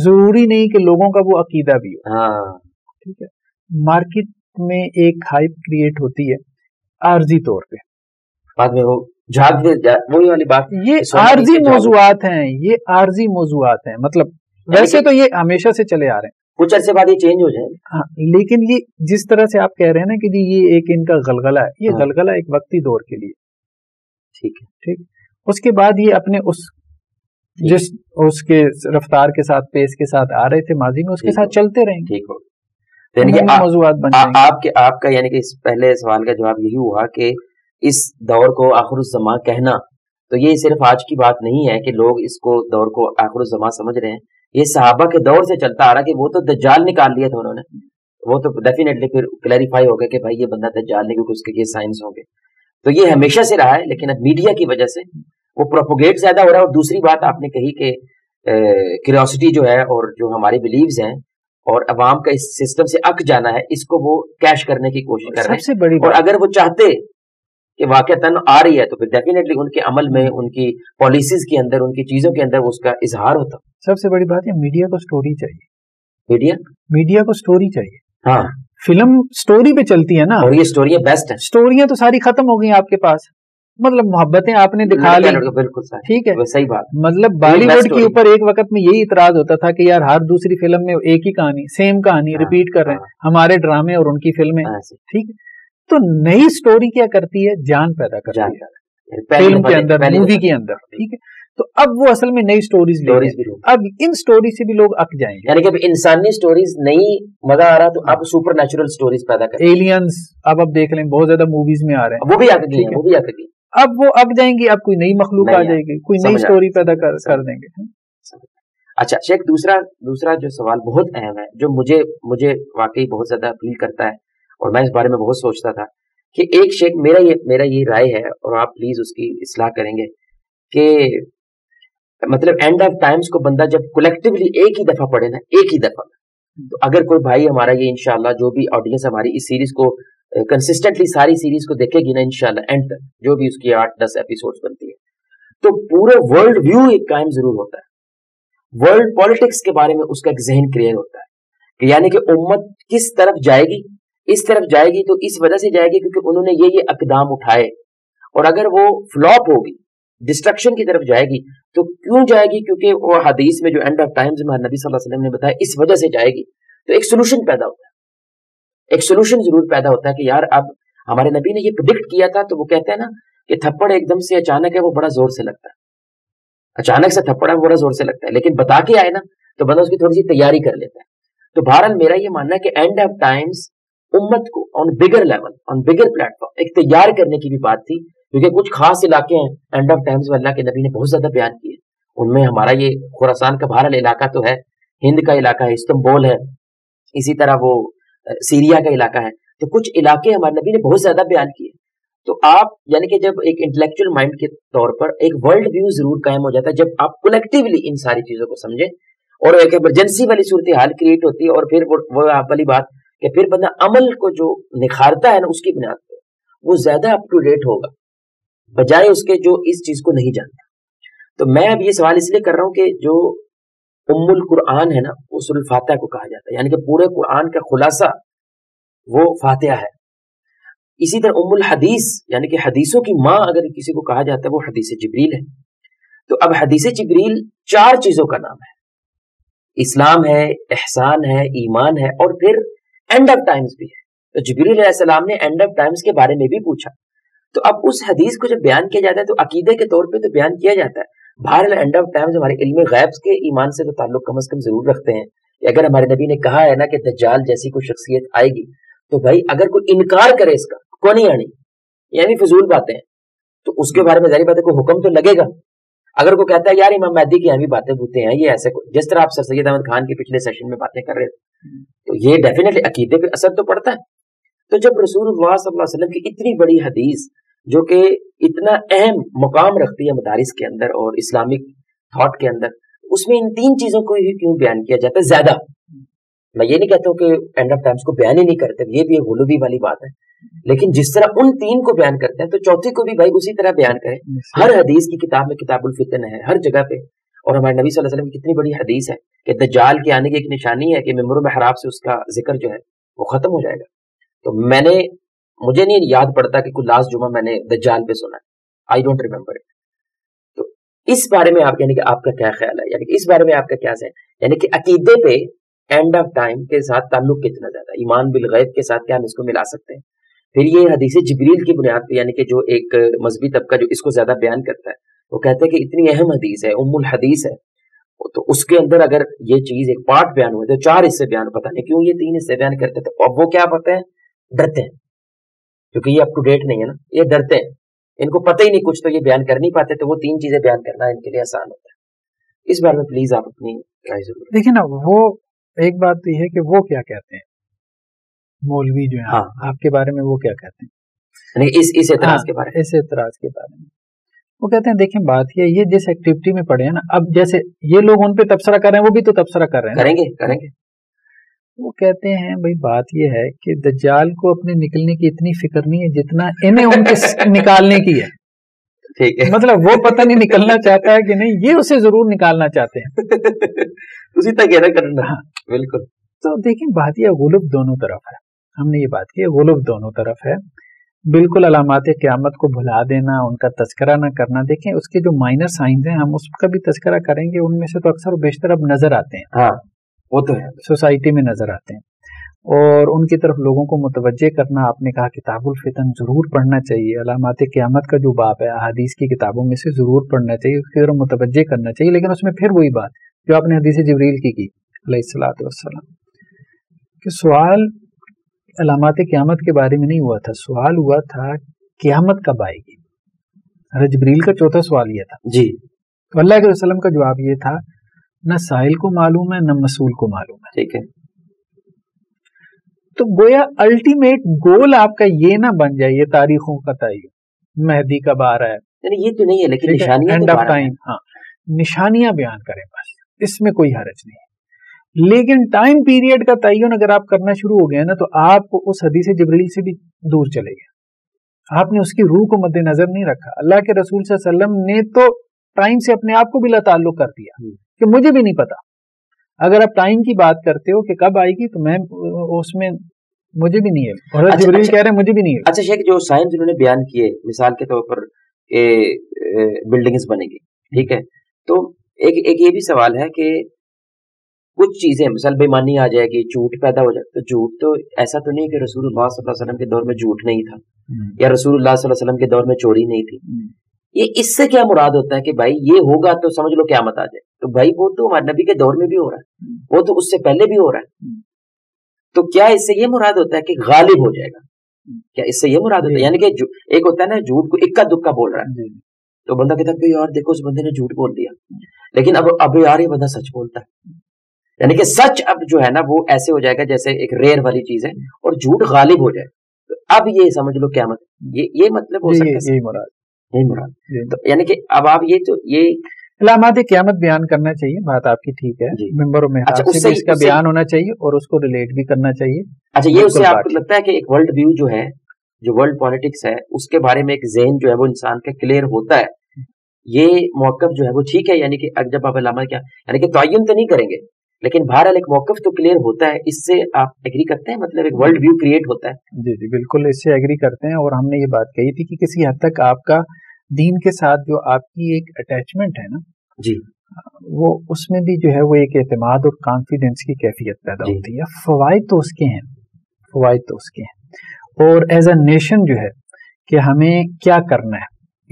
जरूरी नहीं कि लोगों का वो अकीदा भी हो, हाँ, ठीक है। मार्केट में एक हाइप क्रिएट होती है आर्जी तौर पे, बाद में वो झाग वही वाली बात, ये आर्जी मौजुआत हैं, ये आर्जी मौजुआत हैं, मतलब वैसे तो ये हमेशा से चले आ रहे हैं, कुछ अरसे बाद ये चेंज हो जाए, हाँ, लेकिन ये जिस तरह से आप कह रहे हैं ना कि जी ये एक इनका गलगला है, ये हाँ, गलगला एक वक्ती दौर के लिए, ठीक है, ठीक, उसके बाद ये अपने उस जिस उसके रफ्तार के साथ पेस के साथ आ रहे थे माजी में, उसके साथ चलते रहेंगे, ठीक हो। यानी कि आपके आपका यानी कि इस पहले सवाल का जवाब यही हुआ कि इस दौर को आखिरुज़्ज़मा कहना, तो ये सिर्फ आज की बात नहीं है कि लोग इसको दौर को आखिरुज़्ज़मा समझ रहे हैं, ये सहाबा के दौर से चलता आ रहा कि वो तो दज्जाल निकाल लिया था उन्होंने, वो तो डेफिनेटली फिर क्लैरिफाई हो गया कि भाई ये बंदा दज्जाल नहीं, क्योंकि उसके ये साइंस होंगे, तो ये हमेशा से रहा है, लेकिन अब मीडिया की वजह से वो प्रोपोगेट ज्यादा हो रहा है। और दूसरी बात आपने कही कि क्यूरियोसिटी जो है और जो हमारी बिलीव्स हैं और अवाम का इस सिस्टम से अक जाना है, इसको वो कैश करने की कोशिश कर रहे हैं। सबसे बड़ी और अगर वो चाहते कि वाकईतन आ रही है तो फिर डेफिनेटली उनके अमल में, उनकी पॉलिसीज के अंदर, उनकी चीजों के अंदर उसका इजहार होता। सबसे बड़ी बात है मीडिया को स्टोरी चाहिए, मीडिया मीडिया को स्टोरी चाहिए, हाँ, फिल्म स्टोरी पे चलती है ना, और ये स्टोरियाँ बेस्ट है, स्टोरियाँ तो सारी खत्म हो गई आपके पास, मतलब मोहब्बतें आपने दिखा ली, बिल्कुल ठीक है, सही बात, मतलब बॉलीवुड के ऊपर एक वक्त में यही इतराज होता था कि यार हर दूसरी फिल्म में एक ही कहानी, सेम कहानी रिपीट कर रहे हैं, हमारे ड्रामे और उनकी फिल्में, ठीक। तो नई स्टोरी क्या करती है, जान पैदा करती है फिल्म के अंदर, मूवी के अंदर, ठीक है। तो अब वो असल में नई स्टोरीज ले रहे हैं, अब इन स्टोरी से भी लोग अक जाएंगे, यानी कि अब इंसानी स्टोरीज नहीं मजा आ रहा तो आप सुपरनैचुरल स्टोरीज पैदा कर, एलियंस अब आप देख लें बहुत ज्यादा मूवीज में आ रहे हैं, वो भी आके वो भी आके अब वो अब जाएंगी, अब कोई नई मखलूक आ जाएगी, कोई नई स्टोरी पैदा कर, कर देंगे। अच्छा शेख, दूसरा दूसरा जो सवाल बहुत अहम है, जो मुझे मुझे वाकई बहुत ज्यादा अपील करता है और मैं इस बारे में बहुत सोचता था कि एक शेख मेरा ये मेरा ये राय है और आप प्लीज उसकी इस्लाह करेंगे कि मतलब एंड ऑफ टाइम्स को बंदा जब कलेक्टिवली एक ही दफा पढ़े ना, एक ही दफा, तो अगर कोई भाई हमारा ये इंशाल्लाह जो भी ऑडियंस हमारी इस सीरीज को कंसिस्टेंटली सारी सीरीज को देखेगी ना इंशाल्लाह एंड तक, जो भी उसकी आठ दस एपिसोड्स बनती है, तो पूरा वर्ल्ड व्यू एक कायम जरूर होता है, वर्ल्ड पॉलिटिक्स के बारे में उसका एक जहन क्लियर होता है कि यानी कि उम्मत किस तरफ जाएगी, इस तरफ जाएगी तो इस वजह से जाएगी क्योंकि उन्होंने ये ये अकदाम उठाए, और अगर वो फ्लॉप होगी, डिस्ट्रक्शन की तरफ जाएगी, तो क्यों जाएगी, क्योंकि वो हदीस में जो एंड ऑफ टाइम्स में नबी सल्लल्लाहु अलैहि वसल्लम ने बताया इस वजह से जाएगी। तो एक सोल्यूशन पैदा होता है, एक सोल्यूशन जरूर पैदा होता है कि यार अब हमारे नबी ने ये प्रिडिक्ट किया था, तो वो कहते हैं ना कि थप्पड़ एकदम से अचानक है वो बड़ा जोर से लगता है, अचानक से थप्पड़ है वो बड़ा जोर से लगता है, लेकिन बता के आए ना तो बंदा उसकी थोड़ी सी तैयारी कर लेता है। तो बहरहाल मेरा ये मानना है कि एंड ऑफ टाइम्स उम्मत को on bigger level, on bigger platform एक तैयार करने की भी बात थी, क्योंकि कुछ खास इलाके हैं एंड ऑफ टाइम्स अल्लाह के नबी ने बहुत ज्यादा बयान किए, उनमें हमारा ये खुरासान का बहरहाल इलाका तो है, हिंद का इलाका है, इस्तंबुल है, इसी तरह वो सीरिया का इलाका है, तो कुछ इलाके हमारे नबी ने बहुत ज्यादा बयान किए। तो आप यानी कि जब एक इंटेलेक्चुअल माइंड के तौर पर एक वर्ल्ड व्यू जरूर कायम हो जाता है जब आप कलेक्टिवली इन सारी चीजों को समझें, और एक इमरजेंसी वाली सूरत हाल क्रिएट होती है, और फिर वो, वो आप वाली बात कि फिर बंदा अमल को जो निखारता है ना उसकी बुनियाद पर वो ज्यादा अप टू डेट होगा, बजाय उसके जो इस चीज को नहीं जानता। तो मैं अब ये सवाल इसलिए कर रहा हूँ कि जो उम्मुल कुरान है ना, वो सूरह फातिहा को कहा जाता है, यानी कि पूरे कुरान का खुलासा वो फातिहा है। इसी तरह उम्मुल हदीस यानी कि हदीसों की माँ अगर किसी को कहा जाता है वो हदीस जिब्रील है। तो अब हदीस जिब्रील चार चीजों का नाम है, इस्लाम है, एहसान है, ईमान है, और फिर एंड ऑफ टाइम्स भी है। तो जिब्रील अलैहिस्सलाम ने एंड ऑफ टाइम्स के बारे में भी पूछा, तो अब उस हदीस को जब बयान किया जाता है तो अकीदे के तौर पे तो बयान किया जाता है। बहरहाल एंड ऑफ टाइम्स हमारे इल्म गैब के ईमान से तो ताल्लुक कम से कम जरूर रखते हैं। अगर हमारे नबी ने कहा है ना कि दज्जाल जैसी कोई शख्सियत आएगी, तो भाई अगर कोई इनकार करे इसका, को नहीं आनी, यानी फिजूल बातें हैं, तो उसके बारे में जारी बात है कोई हुक्म तो लगेगा। अगर कोई कहता है यार इमाम महदी की भी बातें भूते हैं, ये ऐसे जिस तरह आप सर सैयद अहमद खान के पिछले सेशन में बातें कर रहे थे, तो ये डेफिनेटली अकीदे पे असर तो पड़ता है। तो जब रसूलुल्लाह सल्लल्लाहु अलैहि वसल्लम की इतनी बड़ी हदीस जो कि इतना अहम मुकाम रखती है मदारिस के अंदर और इस्लामिक थॉट के अंदर, उसमें इन तीन चीज़ों को ही क्यों बयान किया जाता है ज़्यादा। मैं ये नहीं कहता हूँ कि एंड ऑफ टाइम्स को बयान ही नहीं करते, ये भी एक गुलूबी वाली बात है, लेकिन जिस तरह उन तीन को बयान करते हैं तो चौथी को भी भाई उसी तरह बयान करें। हर हदीस की किताब में किताबुल फितन है, हर जगह पे। और हमारे नबी सल्लल्लाहु अलैहि वसल्लम की कितनी बड़ी हदीस है कि दज्जाल के आने की एक निशानी है कि मिंबर महराब से उसका जिक्र जो है वो खत्म हो जाएगा। तो मैंने मुझे नहीं याद पड़ता कि कोई लास्ट जुमा मैंने दज्जाल पे सुना, आई डोंट रिमेम्बर इट। तो इस बारे में आप यानी कि आपका क्या ख्याल है, यानी कि इस बारे में आपका क्या है, यानी कि अकीदे पे एंड ऑफ टाइम के साथ ताल्लुक कितना ज्यादा, ईमान बिल गैब के साथ क्या हम इसको मिला सकते हैं? फिर ये हदीस जिब्रील की बुनियाद पे, यानी कि जो एक मजहबी तबका जो इसको ज्यादा बयान करता है वो कहते हैं कि इतनी अहम हदीस है, उम्मुल हदीस है, तो उसके अंदर अगर ये चीज एक पार्ट बयान हुआ तो चार हिस्से बयान, पता नहीं क्यों ये तीन हिस्से बयान करते थे। अब वो क्या पता है, डरते हैं, क्योंकि ये अप टू डेट नहीं है ना, ये डरते हैं, इनको पता ही नहीं कुछ तो ये बयान कर नहीं पाते, तो वो तीन चीजें बयान करना इनके लिए आसान होता है। इस बारे में प्लीज आप अपनी राय जरूर। देखिए ना, वो एक बात यह है कि वो क्या कहते हैं मौलवी जो है, हाँ, आपके बारे में वो क्या कहते हैं इस इस एतराज हाँ, के बारे में इस एतराज के बारे में वो कहते हैं देखिए बात ये ये जिस एक्टिविटी में पड़े हैं ना, अब जैसे ये लोग उन पे तबसरा कर रहे हैं, वो भी तो तबसरा कर रहे हैं, करेंगे करेंगे वो कहते हैं भाई बात ये है कि दज्जाल को अपने निकलने की इतनी फिक्र नहीं है जितना इन्हें उनके निकालने की है। ठीक है, मतलब वो पता नहीं निकलना चाहता है कि नहीं, ये उसे जरूर निकालना चाहते हैं, उसी तक गहरा करना। बिल्कुल, तो देखिए बात यह गुलब दोनों तरफ है, हमने ये बात की गुलब दोनों तरफ है। बिल्कुल अलामात क़यामत को भुला देना, उनका तस्करा ना करना, देखें उसके जो माइनर साइंस हैं हम उसका भी तस्करा करेंगे, उनमें से तो अक्सर बेशतर अब नजर आते हैं। हाँ, वो तो है, सोसाइटी में नजर आते हैं, और उनकी तरफ लोगों को मुतवज्जे करना। आपने कहा किताबुल फितन जरूर पढ़ना चाहिए, अलामात क़यामत का जो बाब है अहादीस की किताबों में से जरूर पढ़ना चाहिए, उसकी तरफ मुतवज्जे करना चाहिए। लेकिन उसमें फिर वही बात जो आपने हदीस जिब्रील की की अलैहिस्सलातु वस्सलाम कि सवाल अलामात क़यामत के बारे में नहीं हुआ था, सवाल हुआ था क़यामत कब आएगी। जिब्रील का चौथा सवाल यह था जी, तो अल्लाह के रसूल का जवाब यह था ना साहिल को मालूम है ना मसूल को मालूम है। ठीक है, तो गोया अल्टीमेट गोल आपका ये ना बन जाए ये तारीखों का तयन, मेहदी कब आ रहा है, यानी ये तो नहीं है, लेकिन निशानियां एंड ऑफ टाइम, हाँ निशानियां बयान करें बस, इसमें कोई हरज नहीं है। लेकिन टाइम पीरियड का तयन अगर आप करना शुरू हो गए ना तो आप उस हदीस जिब्रील से भी दूर चले गए, आपने उसकी रूह को मद्देनजर नहीं रखा। अल्लाह के रसूल सल्लल्लाहु अलैहि वसल्लम ने तो टाइम से अपने आप को भी लाताल्लुक कर दिया कि मुझे भी नहीं पता। अगर आप टाइम की बात करते हो कि कब आएगी तो मैं उसमें मुझे भी नहीं है, और अच्छा, जिब्रील अच्छा, कह रहे हैं मुझे भी नहीं है। अच्छा शेख, जो साइंस उन्होंने बयान किए मिसाल के तौर पर बिल्डिंग्स बनेगी, ठीक है, तो एक एक ये भी सवाल है कि कुछ चीजें मिसाल बेईमानी आ जाएगी, झूठ पैदा हो जाएगा, तो झूठ तो ऐसा तो नहीं कि रसूलुल्लाह सल्लल्लाहु अलैहि वसल्लम के दौर में झूठ नहीं था या रसूलुल्लाह सल्लल्लाहु अलैहि वसल्लम के दौर में चोरी नहीं थी, ये इससे क्या मुराद होता है कि भाई ये होगा तो समझ लो क़यामत आ जाए। तो भाई वो तो हमारे नबी के दौर में भी हो रहा है, वो तो उससे पहले भी हो रहा है, तो क्या इससे ये मुराद होता है कि गालिब हो जाएगा, क्या इससे ये मुराद होता है? यानी कि एक होता है ना झूठ को इक्का दुक्का बोल रहा है तो बंदा कहता है यार देखो उस बंदे ने झूठ बोल दिया, लेकिन अब अब यार ये बंदा सच बोलता है, यानी कि सच अब जो है ना वो ऐसे हो जाएगा जैसे एक रेयर वाली चीज है और झूठ गालिब हो जाए, तो अब ये समझ लो क़यामत, ये ये मतलब हो सकता है, यही मुराद, यही मुराद। तो यानी कि अब आप ये तो ये अलामात क़यामत बयान करना चाहिए, बात आपकी ठीक है, मिंबर और मेहराब से भी इसका बयान होना चाहिए और उसको रिलेट भी करना चाहिए। अच्छा, ये उससे आपको लगता है कि एक वर्ल्ड व्यू जो है, जो वर्ल्ड पॉलिटिक्स है, उसके बारे में एक ज़हन जो है वो इंसान का क्लियर होता है, ये मौक़िफ़ जो है वो ठीक है, यानी कि जब आप अलामा क्या यानी कि तय्यन तो नहीं करेंगे लेकिन बहरहाल एक मौक़िफ़ तो क्लियर होता है, इससे आप एग्री करते हैं, मतलब एक वर्ल्ड व्यू क्रिएट होता है? जी जी बिल्कुल, इससे एग्री करते हैं। और हमने ये बात कही थी कि किसी हद तक आपका दीन के साथ जो आपकी एक अटैचमेंट है ना जी, वो उसमें भी जो है वो एक एतमाद और कॉन्फिडेंस की कैफियत पैदा होती है। फ़वाइद तो उसके हैं, फ़वाइद तो उसके हैं, और एज अ नेशन जो है कि हमें क्या करना है,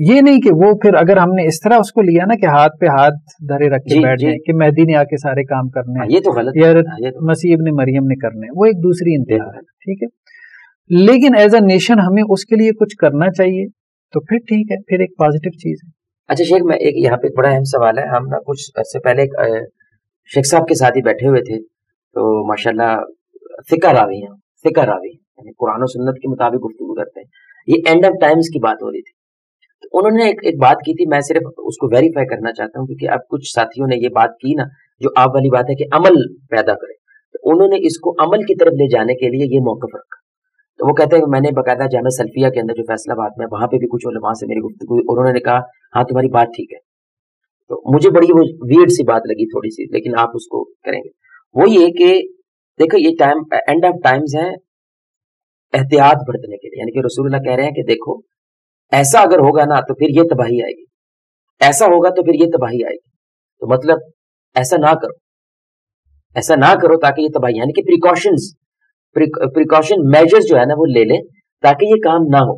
ये नहीं कि वो फिर अगर हमने इस तरह उसको लिया ना कि हाथ पे हाथ धरे रख के बैठ जाए कि मेहदी ने आके सारे काम करने हैं, ये तो गलत है, या मसीह इब्ने मरियम ने करने हैं, वो एक दूसरी इंतहा है। ठीक है, लेकिन एज अ नेशन हमें उसके लिए कुछ करना चाहिए, तो फिर ठीक है, फिर एक पॉजिटिव चीज है। अच्छा शेख, मैं एक यहाँ पे बड़ा अहम सवाल है, हम ना कुछ अर्से पहले एक शेख साहब के साथ ही बैठे हुए थे, तो माशाल्लाह फिका रावी हैं, फिका रावी हैं, कुरान और सुन्नत के मुताबिक गुफ्तगू करते हैं, ये एंड ऑफ टाइम्स की बात हो रही थी। तो उन्होंने एक, एक बात की थी, मैं सिर्फ उसको वेरीफाई करना चाहता हूँ क्योंकि अब कुछ साथियों ने ये बात की ना, जो आप वाली बात है कि अमल पैदा करे, तो उन्होंने इसको अमल की तरफ ले जाने के लिए ये मौकफ रखा। तो वो कहते हैं कि मैंने बकायदा जामा सल्फिया के अंदर जो फैसलाबाद में, वहाँ पे भी कुछ उलमा से मेरी गुफ्तगू, उन्होंने कहा हाँ तुम्हारी बात ठीक है। तो मुझे बड़ी वो वीड सी बात लगी थोड़ी सी, लेकिन आप उसको करेंगे। वो ये कि देखो ये टाइम एंड ऑफ टाइम्स है एहतियात बरतने के लिए, यानी कि रसूलुल्लाह कह रहे हैं कि देखो ऐसा अगर होगा ना तो फिर ये तबाही आएगी, ऐसा होगा तो फिर ये तबाही आएगी, तो मतलब ऐसा ना करो, ऐसा ना करो ताकि ये तबाही, यानी कि प्रिकॉशंस प्रिकॉशन मेजर्स जो है ना वो ले लें ताकि ये काम ना हो।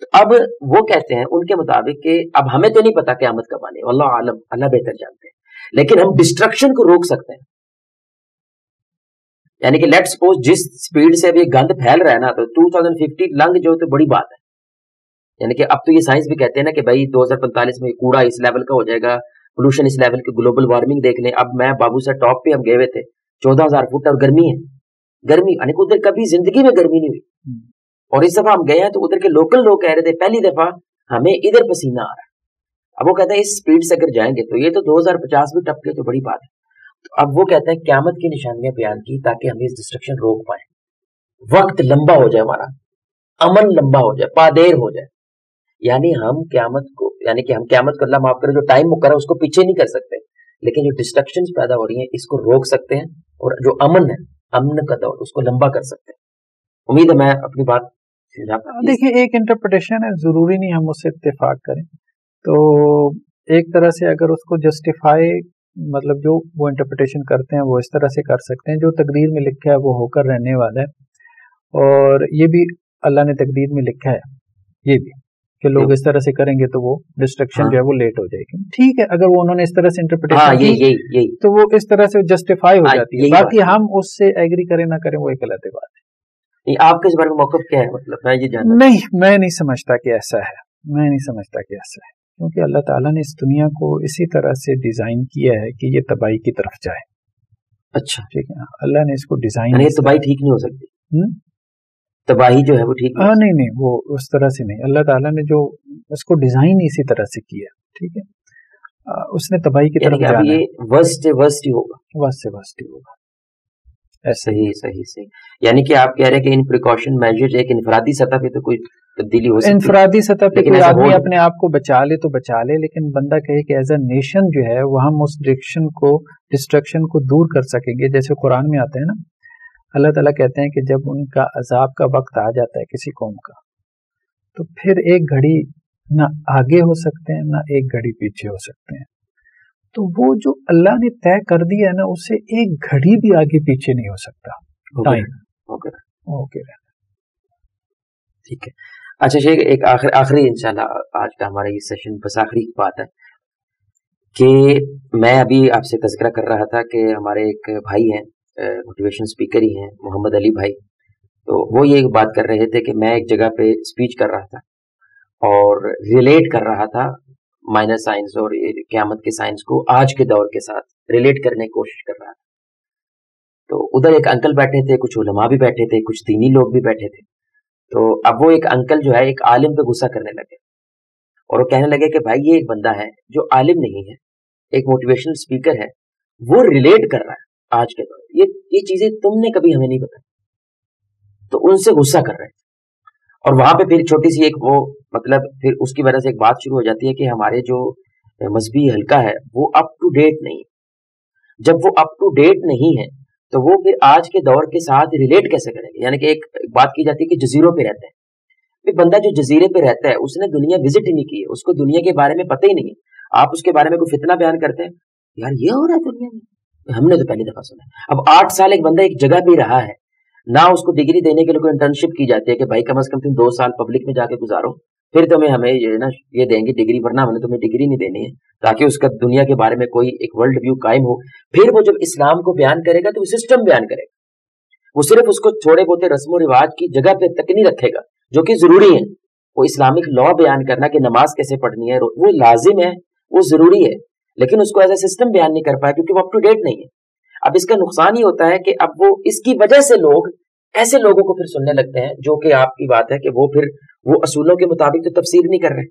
तो अब वो कहते हैं उनके मुताबिक कि अब हमें तो नहीं पता क़यामत कब आने, वल्लाह आलम, अल्लाह बेहतर जानते हैं, लेकिन हम डिस्ट्रक्शन को रोक सकते हैं। यानी कि लेट्स सपोज जिस स्पीड से अभी गंद फैल रहा है ना, तो टू थाउजेंड फिफ्टी लंग जो तो बड़ी बात है। यानी कि अब तो ये साइंस भी कहते हैं ना कि भाई दो हज़ार पैंतालीस में कूड़ा इस लेवल का हो जाएगा, पोल्यूशन इस लेवल की, ग्लोबल वार्मिंग देख लें। अब मैं बाबू से टॉप पे हम गए हुए थे चौदह हज़ार फुट, और गर्मी है, गर्मी यानी कि उधर कभी जिंदगी में गर्मी नहीं हुई, और इस दफा हम गए हैं तो उधर के लोकल लोग कह रहे थे पहली दफा हमें इधर पसीना आ रहा है। अब वो कहते हैं इस स्पीड से अगर जाएंगे तो ये तो दो हज़ार पचास भी टपके तो बड़ी बात है। तो अब वो कहते हैं क़यामत की निशानियां बयान की ताकि हम इस डिस्ट्रक्शन रोक पाए, वक्त लंबा हो जाए, हमारा अमल लंबा हो जाए, पादेर हो जाए। यानी हम क़यामत को, यानी कि हम क़यामत को, अल्लाह माफ करे, जो टाइम मुकर्रर उसको पीछे नहीं कर सकते, लेकिन जो डिस्ट्रक्शंस पैदा हो रही हैं इसको रोक सकते हैं, और जो अमन है, अमन का दौर, उसको लंबा कर सकते हैं। उम्मीद है मैं अपनी बात। देखिए एक इंटरप्रिटेशन है, जरूरी नहीं हम उससे इत्तेफाक करें, तो एक तरह से अगर उसको जस्टिफाई, मतलब जो वो इंटरप्रिटेशन करते हैं वो इस तरह से कर सकते हैं, जो तकदीर में लिखा है वो होकर रहने वाला है, और ये भी अल्लाह ने तकदीर में लिखा है ये भी कि लोग इस तरह से करेंगे तो वो डिस्ट्रक्शन हाँ। जो है वो लेट हो जाएगी, ठीक है। अगर वो उन्होंने इस तरह से इंटरप्रिटेशन हाँ, ये, ये, ये। तो वो इस तरह से जस्टिफाई हो हाँ, जाती है, बाकी हम उससे एग्री करें ना करें वो एक अलग बात है। आपके इस बारे में मौक़िफ़ क्या है? मतलब मैं ये जानना नहीं, मैं नहीं समझता कि ऐसा है, मैं नहीं समझता कि ऐसा है, क्योंकि अल्लाह ताला ने इस दुनिया को इसी तरह से डिज़ाइन किया है कि ये तबाही की तरफ जाए। अच्छा, ठीक है, अल्लाह ने इसको डिज़ाइन, ये तबाही ठीक नहीं हो सकती, तबाही जो है वो ठीक हाँ नहीं नहीं वो उस तरह से नहीं, अल्लाह ताला ने जो इसको डिज़ाइन इसी तरह से किया, ठीक है, आ, उसने तबाही की तरफ जाना, ये वर्स्ट से वर्स्ट ही होगा, वर्स्ट से वर्स्ट ही होगा। ऐसे ही सही सही, यानी कि आप कह रहे हैं कि इन प्रिकॉशन मेजर्स एक इंफरादी सतह पे तो कोई तब्दीली हो सकती है, इंफरादी सतह पे कोई आदमी अपने आप को बचा ले तो बचा ले, लेकिन बंदा कहे कि एज ए नेशन जो है वो हम उस डिस्ट्रक्शन को डिस्ट्रक्शन को दूर कर सकेंगे। जैसे कुरान में आता है ना, अल्लाह ताला कहते हैं कि जब उनका अजाब का वक्त आ जाता है किसी कौम का, तो फिर एक घड़ी ना आगे हो सकते हैं ना एक घड़ी पीछे हो सकते हैं, तो वो जो अल्लाह ने तय कर दिया है ना उससे एक घड़ी भी आगे पीछे नहीं हो सकता। ओके ओके ओके, ठीक है। अच्छा शेख, एक आखिर आखिरी इंशाल्लाह आज का हमारा ये सेशन बस आखिरी बात है कि मैं अभी आपसे तज़किरा कर रहा था कि हमारे एक भाई हैं, मोटिवेशन स्पीकर ही हैं, मोहम्मद अली भाई, तो वो ये बात कर रहे थे कि मैं एक जगह पे स्पीच कर रहा था और रिलेट कर रहा था माइनर साइंस और क़यामत के साइंस को आज के दौर के साथ रिलेट करने की कोशिश कर रहा था। तो उधर एक अंकल बैठे थे, कुछ उलमा भी बैठे थे, कुछ दीनी लोग भी बैठे थे। तो अब वो एक अंकल जो है एक आलिम पे गुस्सा करने लगे और वो कहने लगे कि भाई ये एक बंदा है जो आलिम नहीं है, एक मोटिवेशनल स्पीकर है, वो रिलेट कर रहा है आज के दौर, ये ये चीज़ें तुमने कभी हमें नहीं बताई। तो उनसे गुस्सा कर रहे थे और वहाँ पे फिर छोटी सी एक वो मतलब फिर उसकी वजह से एक बात शुरू हो जाती है कि हमारे जो मजहबी हलका है वो अप टू डेट नहीं है। जब वो अप टू डेट नहीं है तो वो फिर आज के दौर के साथ रिलेट कैसे करेंगे? यानी कि एक बात की जाती है कि जजीरों पे रहते हैं, फिर बंदा जो जजीरे पे रहता है उसने दुनिया विजिट ही नहीं की है, उसको दुनिया के बारे में पता ही नहीं है। आप उसके बारे में कोई फितना बयान करते हैं, यार ये हो रहा है दुनिया में, हमने तो पहली दफ़ा सुना है। अब आठ साल एक बंदा एक जगह भी रहा है ना, उसको डिग्री देने के लिए कोई इंटर्नशिप की जाती है कि भाई कम से कम तुम दो साल पब्लिक में जाके गुजारो फिर तुम्हें हमें ये ना ये देंगे डिग्री, वरना हमने तुम्हें डिग्री नहीं देनी है, ताकि उसका दुनिया के बारे में कोई एक वर्ल्ड व्यू कायम हो। फिर वो जब इस्लाम को बयान करेगा तो वो सिस्टम बयान करेगा, वो सिर्फ उसको थोड़े बहुत रस्म रिवाज की जगह पे तक नहीं रखेगा जो कि जरूरी है। वो इस्लामिक लॉ बयान करना कि नमाज कैसे पढ़नी है वो लाजिम है, वो जरूरी है, लेकिन उसको एज ए सिस्टम बयान नहीं कर पाया क्योंकि वो अप टू डेट नहीं है। अब इसका नुकसान ये होता है कि अब वो इसकी वजह से लोग ऐसे लोगों को फिर सुनने लगते हैं जो कि आपकी बात है कि वो फिर वो असूलों के मुताबिक तो तफसीर नहीं कर रहे,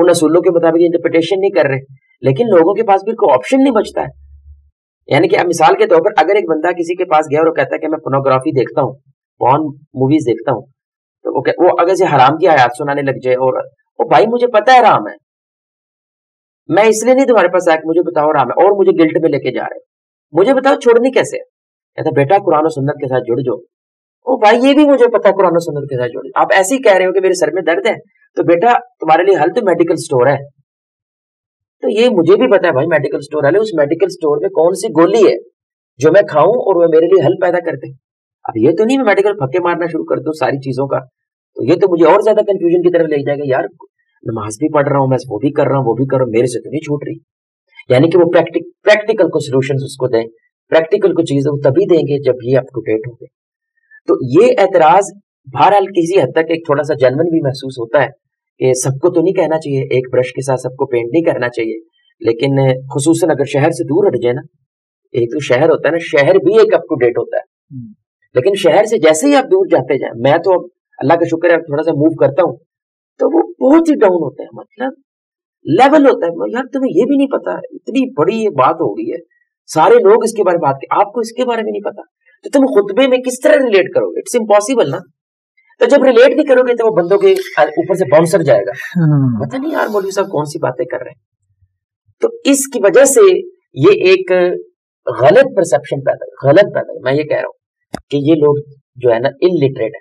उन असूलों के मुताबिक इंटरप्रिटेशन नहीं कर रहे, लेकिन लोगों के पास भी कोई ऑप्शन नहीं बचता है। यानी कि अब मिसाल के तौर पर अगर एक बंदा किसी के पास गया और कहता है कि मैं पोर्नोग्राफी देखता हूँ, पॉर्न मूवीज देखता हूँ, तो वो, वो अगर से हराम की आयात सुनाने लग जाए और ओ भाई मुझे पता है हराम है, मैं इसलिए नहीं तुम्हारे पास आया, मुझे बताओ हराम है और मुझे गिल्ट में लेके जा रहे, मुझे बताओ छोड़नी कैसे है। कहता बेटा कुरान और सुन्नत के साथ जुड़ जाओ। ओ भाई ये भी मुझे पता है कुरान और सुन्नत के साथ जुड़ जाओ। आप ऐसे ही कह रहे हो कि मेरे सर में दर्द है, तो बेटा तुम्हारे लिए हल तो मेडिकल स्टोर है। तो ये मुझे भी पता है भाई मेडिकल स्टोर है, उस मेडिकल स्टोर में कौन सी गोली है जो मैं खाऊं और वह मेरे लिए हल पैदा करते हैं। अब ये तो नहीं मैं मेडिकल फक्के मारना शुरू कर दूं सारी चीजों का, तो ये तो मुझे और ज्यादा कंफ्यूजन की तरफ ले जाएगा। यार नमाज भी पढ़ रहा हूँ मैं, वो भी कर रहा हूँ वो भी कर रहा हूँ, मेरे से तो नहीं छूट रही। यानी कि वो प्रैक्टिक प्रैक्टिकल को सोल्यूशन उसको दें, प्रैक्टिकल को चीजें वो तभी देंगे जब ये अप टू डेट होंगे। तो ये एतराज बहरहाल किसी हद तक एक थोड़ा सा जनवन भी महसूस होता है कि सबको तो नहीं कहना चाहिए, एक ब्रश के साथ सबको पेंट नहीं करना चाहिए, लेकिन खुसूसन अगर शहर से दूर हट जाए ना, एक तो शहर होता है ना, शहर भी एक अप टू डेट होता है, लेकिन शहर से जैसे ही आप दूर जाते जाए, मैं तो अब अल्लाह का शुक्र है थोड़ा सा मूव करता हूँ, तो वो बहुत ही डाउन होता है, मतलब लेवल होता है। यार तुम्हें ये भी नहीं पता, इतनी बड़ी ये बात हो गई है, सारे लोग इसके बारे में बात कर, आपको इसके बारे में नहीं पता, तो तुम खुतबे में किस तरह रिलेट करोगे? इट्स इम्पॉसिबल ना। तो जब रिलेट नहीं करोगे तो वो बंदों के ऊपर से बाउंसर जाएगा, पता नहीं यार मौलवी साहब कौन सी बातें कर रहे हैं। तो इसकी वजह से ये एक गलत परसेप्शन पैदा गलत पैदा मैं ये कह रहा हूँ कि ये लोग जो है ना इलिटरेट है,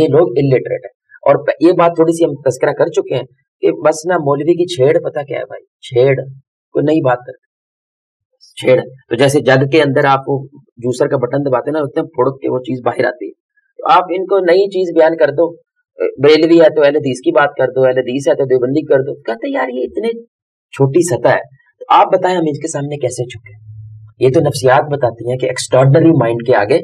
ये लोग इलिटरेट है। और ये बात थोड़ी सी हम तस्करा कर चुके हैं कि बस ना मौलवी की छेड़, पता क्या है भाई, छेड़ कोई नई बात करते छेड़, तो जैसे जग के अंदर आप वो जूसर का बटन दबाते ना उतने फोड़ के वो चीज बाहर आती है। तो आप इनको नई चीज बयान कर दो, बरेलवी है तो अहले हदीस की बात कर दो, अहले हदीस है तो देवबंदी कर दो, कहते यार ये इतने छोटी सतह है। तो आप बताएं हम इसके सामने कैसे झुके? ये तो नफ्सियात बताती है कि एक्स्ट्रॉर्डनरी माइंड के आगे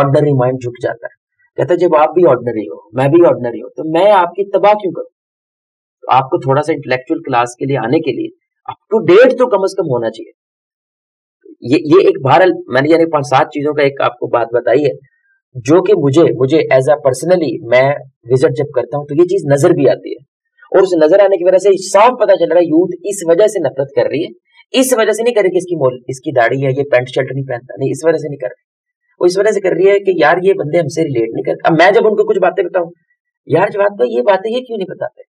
ऑर्डनरी माइंड झुक जाता है। कहता है जब आप भी ऑर्डनरी हो मैं भी ऑर्डनरी हो तो मैं आपकी तबाह क्यों करूँ? तो आपको थोड़ा सा इंटेलेक्चुअल क्लास के लिए आने के लिए अप टू डेट तो कम अज कम होना चाहिए। ये ये एक बहरहाल मैंने यानी पांच सात चीजों का एक आपको बात बताई है जो कि मुझे मुझे एज अ पर्सनली मैं विजिट जब करता हूँ तो ये चीज नजर भी आती है, और उस नजर आने की वजह से साफ पता चल रहा है यूथ इस वजह से नफरत कर रही है, इस वजह से नहीं कर रही कि इसकी मोल इसकी दाढ़ी है, ये पैंट शर्ट नहीं पहनता, नहीं इस वजह से नहीं कर रही, वो इस वजह से कर रही है कि यार ये बंदे हमसे रिलेट नहीं करते। अब मैं जब उनको कुछ बातें बताऊँ, यार जवाब तो ये बातें ये क्यों नहीं बताते,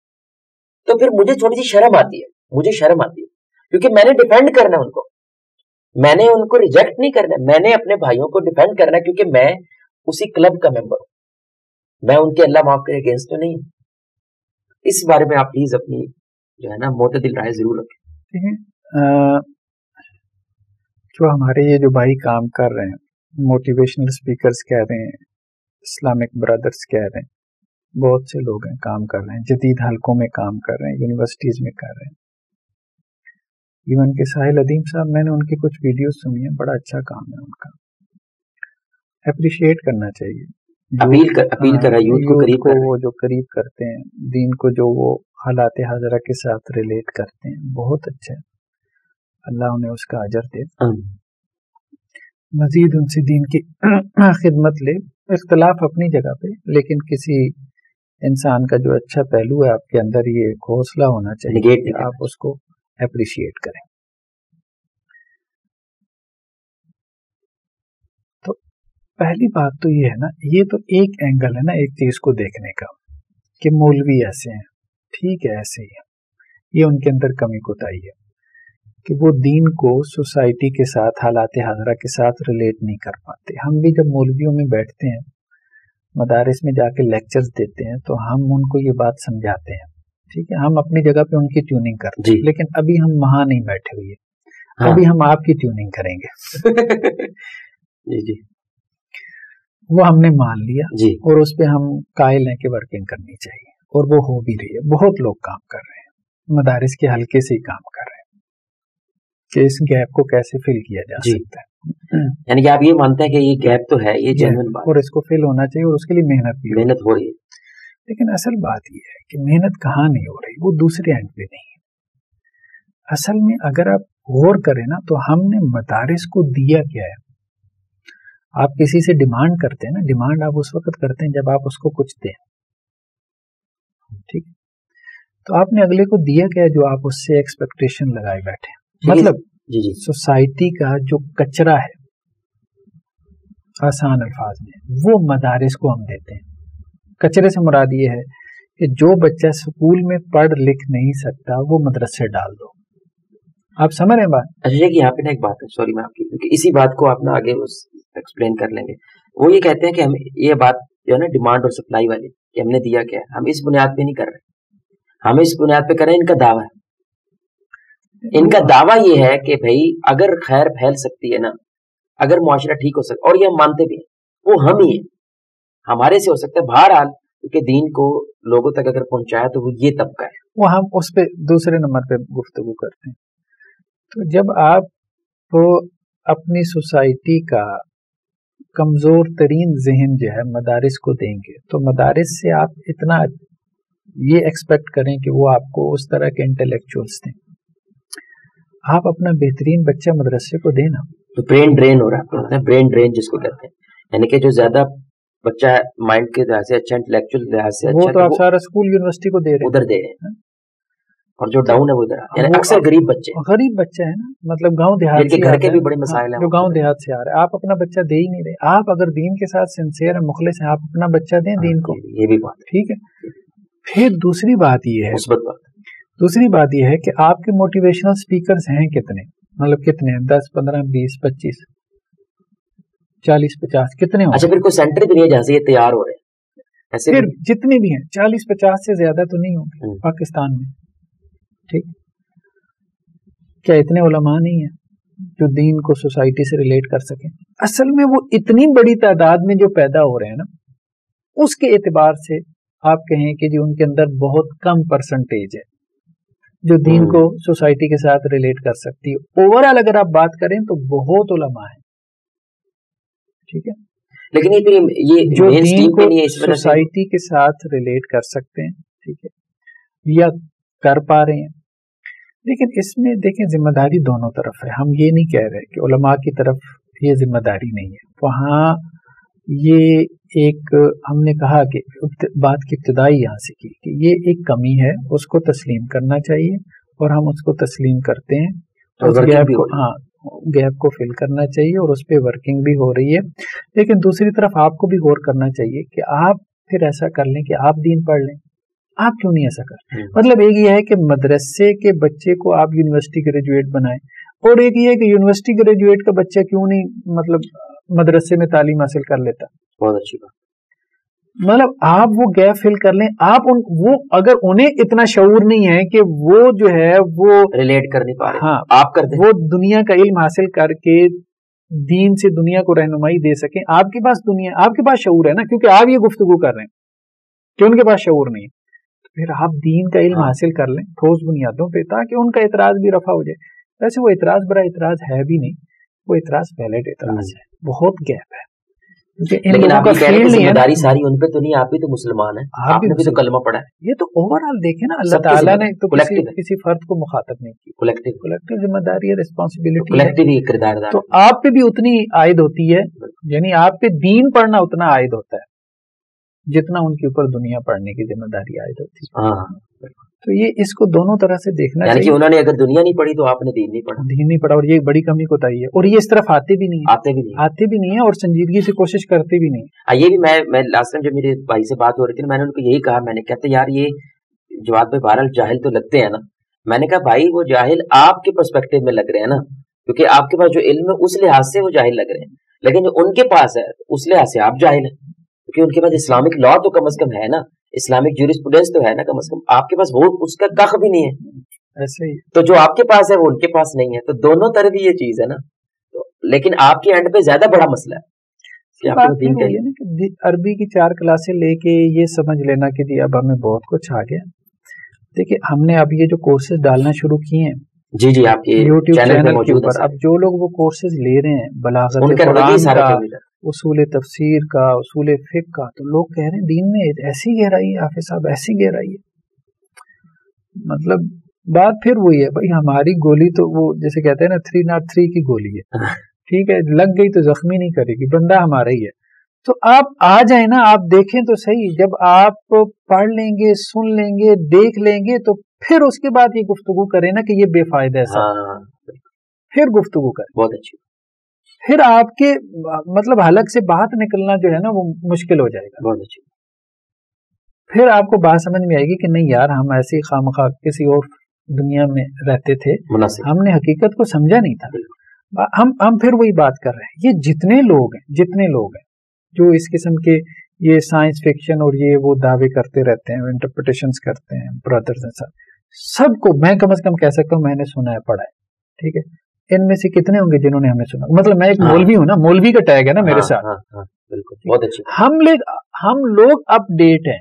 तो फिर मुझे थोड़ी सी शर्म आती है, मुझे शर्म आती है क्योंकि मैंने डिफेंड करना है उनको, मैंने उनको रिजेक्ट नहीं करना, मैंने अपने भाइयों को डिफेंड करना, क्योंकि मैं उसी क्लब का मेंबर हूं, मैं उनके अल्लाह माफ करे अगेंस्ट तो नहीं। इस बारे में आप प्लीज अपनी जो है ना मोतदिल राय जरूर रखें। ठीक है, जो हमारे ये जो भाई काम कर रहे हैं, मोटिवेशनल स्पीकर्स कह रहे हैं, इस्लामिक ब्रदर्स कह रहे हैं, बहुत से लोग हैं काम कर रहे हैं, जदीद हलकों में काम कर रहे हैं, यूनिवर्सिटीज में कर रहे हैं, इवन के साहिल अदीम साहब मैंने उनकी कुछ वीडियोस सुनी है, बड़ा अच्छा काम है उनका, अप्रिशिएट करना चाहिए, अपील कर, अपील कर यूथ को करीब को वो जो करीब करते हैं दीन को, जो वो हालात हाजरा के साथ रिलेट करते हैं, बहुत अच्छा है, अल्लाह उन्हें उसका अजर दे, मजीद उनसे दीन की खिदमत ले। इख्तलाफ अपनी जगह पे, लेकिन किसी इंसान का जो अच्छा पहलू है आपके अंदर ये हौसला होना चाहिए, आप उसको अप्रिशिएट करें। तो पहली बात तो ये है ना, ये तो एक एंगल है ना एक चीज को देखने का कि मौलवी ऐसे हैं, ठीक है ऐसे ही है, ये उनके अंदर कमी कोताही है कि वो दीन को सोसाइटी के साथ हालात हाजरा के साथ रिलेट नहीं कर पाते। हम भी जब मौलवियों में बैठते हैं, मदारिस में जाके लेक्चर्स देते हैं, तो हम उनको ये बात समझाते हैं, ठीक है हम अपनी जगह पे उनकी ट्यूनिंग करते हैं, लेकिन अभी हम वहां नहीं बैठे हुए, हाँ। अभी हम आपकी ट्यूनिंग करेंगे जी जी, वो हमने मान लिया जी। और उस पे हम कायल हैं कि वर्किंग करनी चाहिए, और वो हो भी रही है, बहुत लोग काम कर रहे हैं, मदारिस के हल्के से ही काम कर रहे हैं कि इस गैप को कैसे फिल किया जा सकता है। यानी कि आप ये मानते हैं कि ये गैप तो है, ये जेन्युइन बात, और इसको फिल होना चाहिए, और उसके लिए मेहनत भी मेहनत हो रही है, लेकिन असल बात यह है कि मेहनत कहाँ नहीं हो रही, वो दूसरे एंड पे नहीं है। असल में अगर आप गौर करें ना तो हमने मदारिस को दिया क्या है? आप किसी से डिमांड करते हैं ना, डिमांड आप उस वक्त करते हैं जब आप उसको कुछ दें, ठीक है, तो आपने अगले को दिया क्या जो आप उससे एक्सपेक्टेशन लगाए बैठे, मतलब जी जी सोसाइटी का जो कचरा है आसान अल्फाज में वो मदारिस को हम देते हैं। कचरे से मुराद ये है कि जो बच्चा स्कूल में पढ़ लिख नहीं सकता वो मदरसे डाल दो। आप समझ रहे हैं बात? अच्छा यहाँ पे ना एक बात है, सॉरी मैं आपकी क्योंकि इसी बात को आप ना आगे एक्सप्लेन कर लेंगे। वो ये कहते हैं कि हम ये बात जो है ना डिमांड और सप्लाई वाली कि हमने दिया क्या है, हम इस बुनियाद पे नहीं कर रहे, हम इस बुनियाद पे कर रहे हैं, इनका दावा है, इनका दावा ये है कि भाई अगर खैर फैल सकती है ना, अगर मुआशरा ठीक हो सकता, और ये हम मानते भी हैं, वो हम ही हैं, हमारे से हो सकता है। बहरहाल क्योंकि दीन को लोगों तक अगर पहुंचाया तो वो ये तबका है, वो हम उस पर दूसरे नंबर पे गुफ्तगू करते हैं। तो जब आप तो अपनी सोसाइटी का कमजोर तरीन जहन जो है मदारिस को देंगे, तो मदारिस से आप इतना ये एक्सपेक्ट करें कि वो आपको उस तरह के इंटेलेक्चुअल्स दें। आप अपना बेहतरीन बच्चा मदरसे को देना, तो ब्रेन ड्रेन हो रहा है, ब्रेन ड्रेन जिसको कहते हैं, यानी कि जो ज्यादा बच्चा माइंड के लिहाज से अच्छा, इंटेलेक्चुअल लिहाज से अच्छा, वो तो आप सारा स्कूल यूनिवर्सिटी को दे रहे हैं, उधर दे रहे हैं, और जो डाउन है वो इधर, यानी अक्सर गरीब बच्चे, गरीब बच्चे है ना, मतलब गाँव देहात के, घर के भी बड़े मसाइल हैं, जो गाँव देहात से आ रहे हैं। आप अपना बच्चा दे ही नहीं रहे। आप अगर दीन के साथ सिंसियर है, मुखलिस है, आप अपना बच्चा दें दीन को, ये भी बात ठीक है। फिर दूसरी बात ये है, दूसरी बात यह है कि आपके मोटिवेशनल स्पीकर्स हैं कितने, मतलब कितने हैं, दस पंद्रह बीस पच्चीस चालीस पचास कितने हो? अच्छा फिर कोई सेंटर भी नहीं है जहाँ से ये तैयार हो रहे हैं, ऐसे फिर जितने भी हैं चालीस पचास से ज्यादा तो नहीं होंगे पाकिस्तान में, ठीक? क्या इतने उलमा नहीं है जो दीन को सोसाइटी से रिलेट कर सके? असल में वो इतनी बड़ी तादाद में जो पैदा हो रहे हैं ना, उसके एतबार से आप कहें कि जी उनके अंदर बहुत कम परसेंटेज है जो दीन को सोसाइटी के साथ रिलेट कर सकती है। ओवरऑल अगर आप बात करें तो बहुत उलमा है, ठीक है, लेकिन ये फिर ये जो दीन को सोसाइटी के साथ रिलेट कर सकते हैं, ठीक है, या कर पा रहे हैं। लेकिन इसमें देखें जिम्मेदारी दोनों तरफ है। हम ये नहीं कह रहे कि उलमा की तरफ ये जिम्मेदारी नहीं है, वहाँ ये एक हमने कहा कि बात की इब्तदाई यहाँ से की कि ये एक कमी है, उसको तस्लीम करना चाहिए और हम उसको तस्लीम करते हैं, तो उस गैप को, हाँ गैप को फिल करना चाहिए और उस पर वर्किंग भी हो रही है। लेकिन दूसरी तरफ आपको भी गौर करना चाहिए कि आप फिर ऐसा कर लें कि आप दीन पढ़ लें, आप क्यों नहीं ऐसा कर, मतलब एक ये है कि मदरसे के बच्चे को आप यूनिवर्सिटी ग्रेजुएट बनाएं, और एक ये है कि यूनिवर्सिटी ग्रेजुएट का बच्चा क्यों नहीं मतलब मदरसे में तालीम हासिल कर लेता। बहुत अच्छी बात, मतलब आप वो गैप फिल कर लें। आप उन वो अगर उन्हें इतना शऊर नहीं है कि वो जो है वो रिलेट कर नहीं पा रहे, हाँ आप कर दें, वो दुनिया का इल्म हासिल करके दीन से दुनिया को रहनुमाई दे सके। आपके पास दुनिया, आपके पास शऊर है ना, क्योंकि आप ये गुफ्तगू कर रहे हैं कि उनके पास शऊर नहीं है, तो फिर आप दीन का इल्म हासिल कर लें ठोस बुनियादों पर, ताकि उनका एतराज भी रफा हो जाए। वैसे वो एतराज बड़ा एतराज है भी नहीं, वो एतराज वैलिड एतराज है, बहुत गैप है। लेकिन आपकी जिम्मेदारी सारी उन पे तो नहीं, आप भी तो मुसलमान हैं, आपने भी तो कलमा पढ़ा है। ये तो ओवरऑल देखे ना, अल्लाह ताला ने तो किसी, किसी फर्द को मुखातब नहीं की, कलेक्टिव कलेक्टिव जिम्मेदारी है, रिस्पांसिबिलिटी कलेक्टिव ही किरदार है, तो आप पे भी उतनी आयद होती है, यानी आप पे दीन पढ़ना उतना आयद होता है जितना उनके ऊपर दुनिया पढ़ने की जिम्मेदारी आयद होती है। तो ये इसको दोनों तरह से देखना चाहिए कि उन्होंने अगर दुनिया नहीं पढ़ी तो आपने दीन नहीं पढ़ा, दीन नहीं पढ़ा, और ये बड़ी कमी कोताही है, और ये इस तरफ आते भी नहीं है, आते भी नहीं आते भी नहीं है, और संजीदगी से कोशिश करते भी नहीं। ये भी मैं मैं लास्ट टाइम जब मेरे भाई से बात हो रही थी, मैंने उनको यही कहा, मैंने कहते यार ये जवाब पे बहरहाल जाहिल तो लगते हैं ना, मैंने कहा भाई वो जाहिल आपके पर्सपेक्टिव में लग रहे हैं ना, क्योंकि आपके पास जो इल्म है उस लिहाज से वो जाहिल लग रहे हैं, लेकिन जो उनके पास है उस लिहाज से आप जाहिल है, क्योंकि उनके पास इस्लामिक लॉ तो कम अज कम है ना, इस्लामिक जूरिस्प्रूडेंस तो है ना कम से कम, आपके पास वो उसका कख भी नहीं है, ऐसे ही तो जो आपके पास है वो उनके पास नहीं है, तो दोनों तरफ ये चीज है ना। तो लेकिन आपके एंड पे ज्यादा बड़ा मसला है कि आपने तीन कही है ना कि अरबी की चार क्लासें लेके ये समझ लेना कि जी अब हमें बहुत कुछ आ गया। देखिए हमने अब ये जो कोर्सेज डालना शुरू किए हैं, जी जी आपके यूट्यूब चैनल के ऊपर, अब जो लोग वो कोर्सेज ले रहे हैं बलागत, उसूल तफसीर का, उसूल फिक का, तो लोग कह रहे हैं दीन में ऐसी गहराई है हाफिज साहब, ऐसी गहराई है, मतलब बात फिर वही है भाई, हमारी गोली तो वो जैसे कहते हैं ना थ्री नॉट थ्री की गोली है, ठीक है, लग गई तो जख्मी नहीं करेगी, बंदा हमारा ही है। तो आप आ जाए ना, आप देखें तो सही, जब आप पढ़ लेंगे, सुन लेंगे, देख लेंगे तो फिर उसके बाद ये गुफ्तगू करें ना कि ये बेफायदा है सब। हाँ, फिर गुफ्तगू करें। बहुत अच्छी। फिर आपके मतलब हलक से बात निकलना जो है ना वो मुश्किल हो जाएगा। बहुत अच्छी। फिर आपको बात समझ में आएगी कि नहीं यार, हम ऐसे खामखा किसी और दुनिया में रहते थे, हमने हकीकत को समझा नहीं था। हम हम फिर वही बात कर रहे हैं। ये जितने लोग हैं, जितने लोग हैं जो इस किस्म के ये साइंस फिक्शन और ये वो दावे करते रहते हैं, इंटरप्रिटेशंस करते हैं, ब्रदर्स एंड सब, सबको मैं कम से कम कह सकता हूँ मैंने सुना है, पढ़ा है। ठीक है, इनमें से कितने होंगे जिन्होंने हमें सुना? मतलब मैं एक हाँ, मौलवी हूँ ना, मौलवी का टैग है ना मेरे हाँ, साथ। हाँ, हाँ, बिल्कुल। बहुत अच्छी। हम ले, हम लोग अपडेट हैं।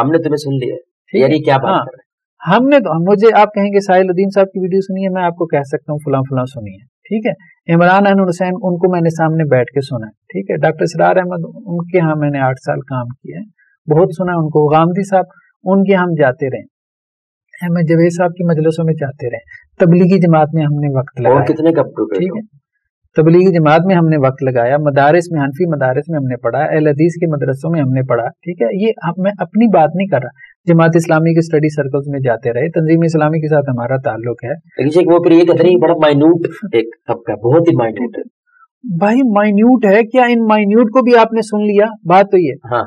हमने तुम्हें सुन लिया यार, ये क्या बात कर रहे हैं? हमने तो, मुझे आप कहेंगे साहिल अदीम साहब की वीडियो सुनिए, मैं आपको कह सकता हूँ फलां फलां सुनिए। ठीक है, इमरान अहमद हुसैन, उनको मैंने सामने बैठ के सुना है। ठीक है, डॉक्टर सरार अहमद, उनके यहाँ मैंने आठ साल काम किया है, बहुत सुना उनको। गामदी साहब, उनके यहाँ हम जाते रहे, अहमद जवेद साहब की मजलिसों में जाते रहे, तबलीगी जमात में हमने वक्त लगाया। कितने कब? ठीक है, तबलीगी जमात में हमने वक्त लगाया, मदारिस में, हनफी मदारिस में हमने पढ़ा, अहल हदीस के मदरसों में हमने पढ़ा। ठीक है, ये मैं अपनी बात नहीं कर रहा। जमात इस्लामी के स्टडी सर्कल्स में जाते रहे, तंजीम इस्लामी के साथ हमारा ताल्लुक है। वो फिर ये कहते हैं बड़ा माइन्यूट एक तबका, बहुत ही माइन्यूट है। भाई माइन्यूट है क्या? इन माइन्यूट को भी आपने सुन लिया, बात तो ये हाँ।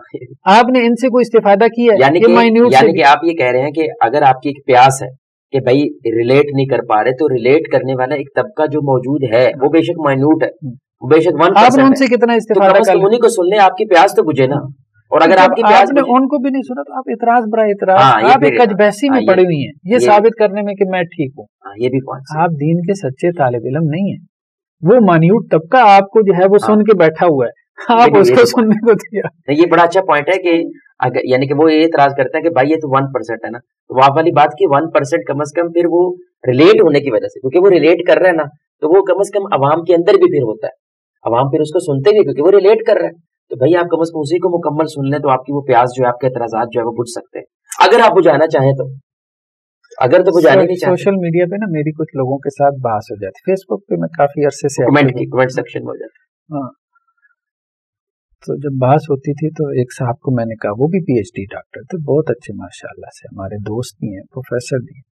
आपने इनसे कोई इस्तेफादा किया? यानी कि आप ये कह रहे हैं कि अगर आपकी एक प्यास है कि भाई रिलेट नहीं कर पा रहे, तो रिलेट करने वाला एक तबका जो मौजूद है वो बेशक माइन्यूट है, वो बेशक वन परसेंट है। उनसे कितना इस्तेफादा कर, उन्हीं को सुन लें, आपकी प्यास तो बुझे ना। और अगर आपकी प्यास में उनको भी नहीं सुना तो आप इतराज बरा इतराज, आप एक कजबैसी में पड़ी हुई हैं ये साबित करने में कि मैं ठीक हूँ। ये भी आप दीन के सच्चे तालिब इलम नहीं है। वो मान्यूट तबका आपको जो है वो सुन के बैठा हुआ है, आप उसको सुनने को दिया। ये बड़ा अच्छा पॉइंट है कि अगर यानी कि वो ये इतराज करता है कि भाई ये तो वन परसेंट है ना, तो आप वाली बात की वन परसेंट कम अज कम फिर वो रिलेट होने की वजह से, क्योंकि वो रिलेट कर रहे हैं ना, तो वो कम अज कम आवाम के अंदर भी फिर होता है, आवाम फिर उसको सुनते भी क्योंकि वो रिलेट कर रहे हैं। तो भाई आप कम अज कम उसी को मुकम्मल सुन लें, तो आपकी वो प्यास जो है, आपके एतराजात जो है वो बुझ सकते हैं, अगर आप बुझाना चाहें तो। अगर तो बुझाने की, सोशल मीडिया पे ना मेरी कुछ लोगों के साथ बहस हो जाती, फेसबुक पे मैं काफी अरसे से कमेंट की, कमेंट सेक्शन में हो जाती हाँ। तो जब बहस होती थी तो एक साहब को मैंने कहा, वो भी पीएचडी डॉक्टर थे, बहुत अच्छे माशाल्लाह से, हमारे दोस्त भी हैं, प्रोफेसर भी हैं।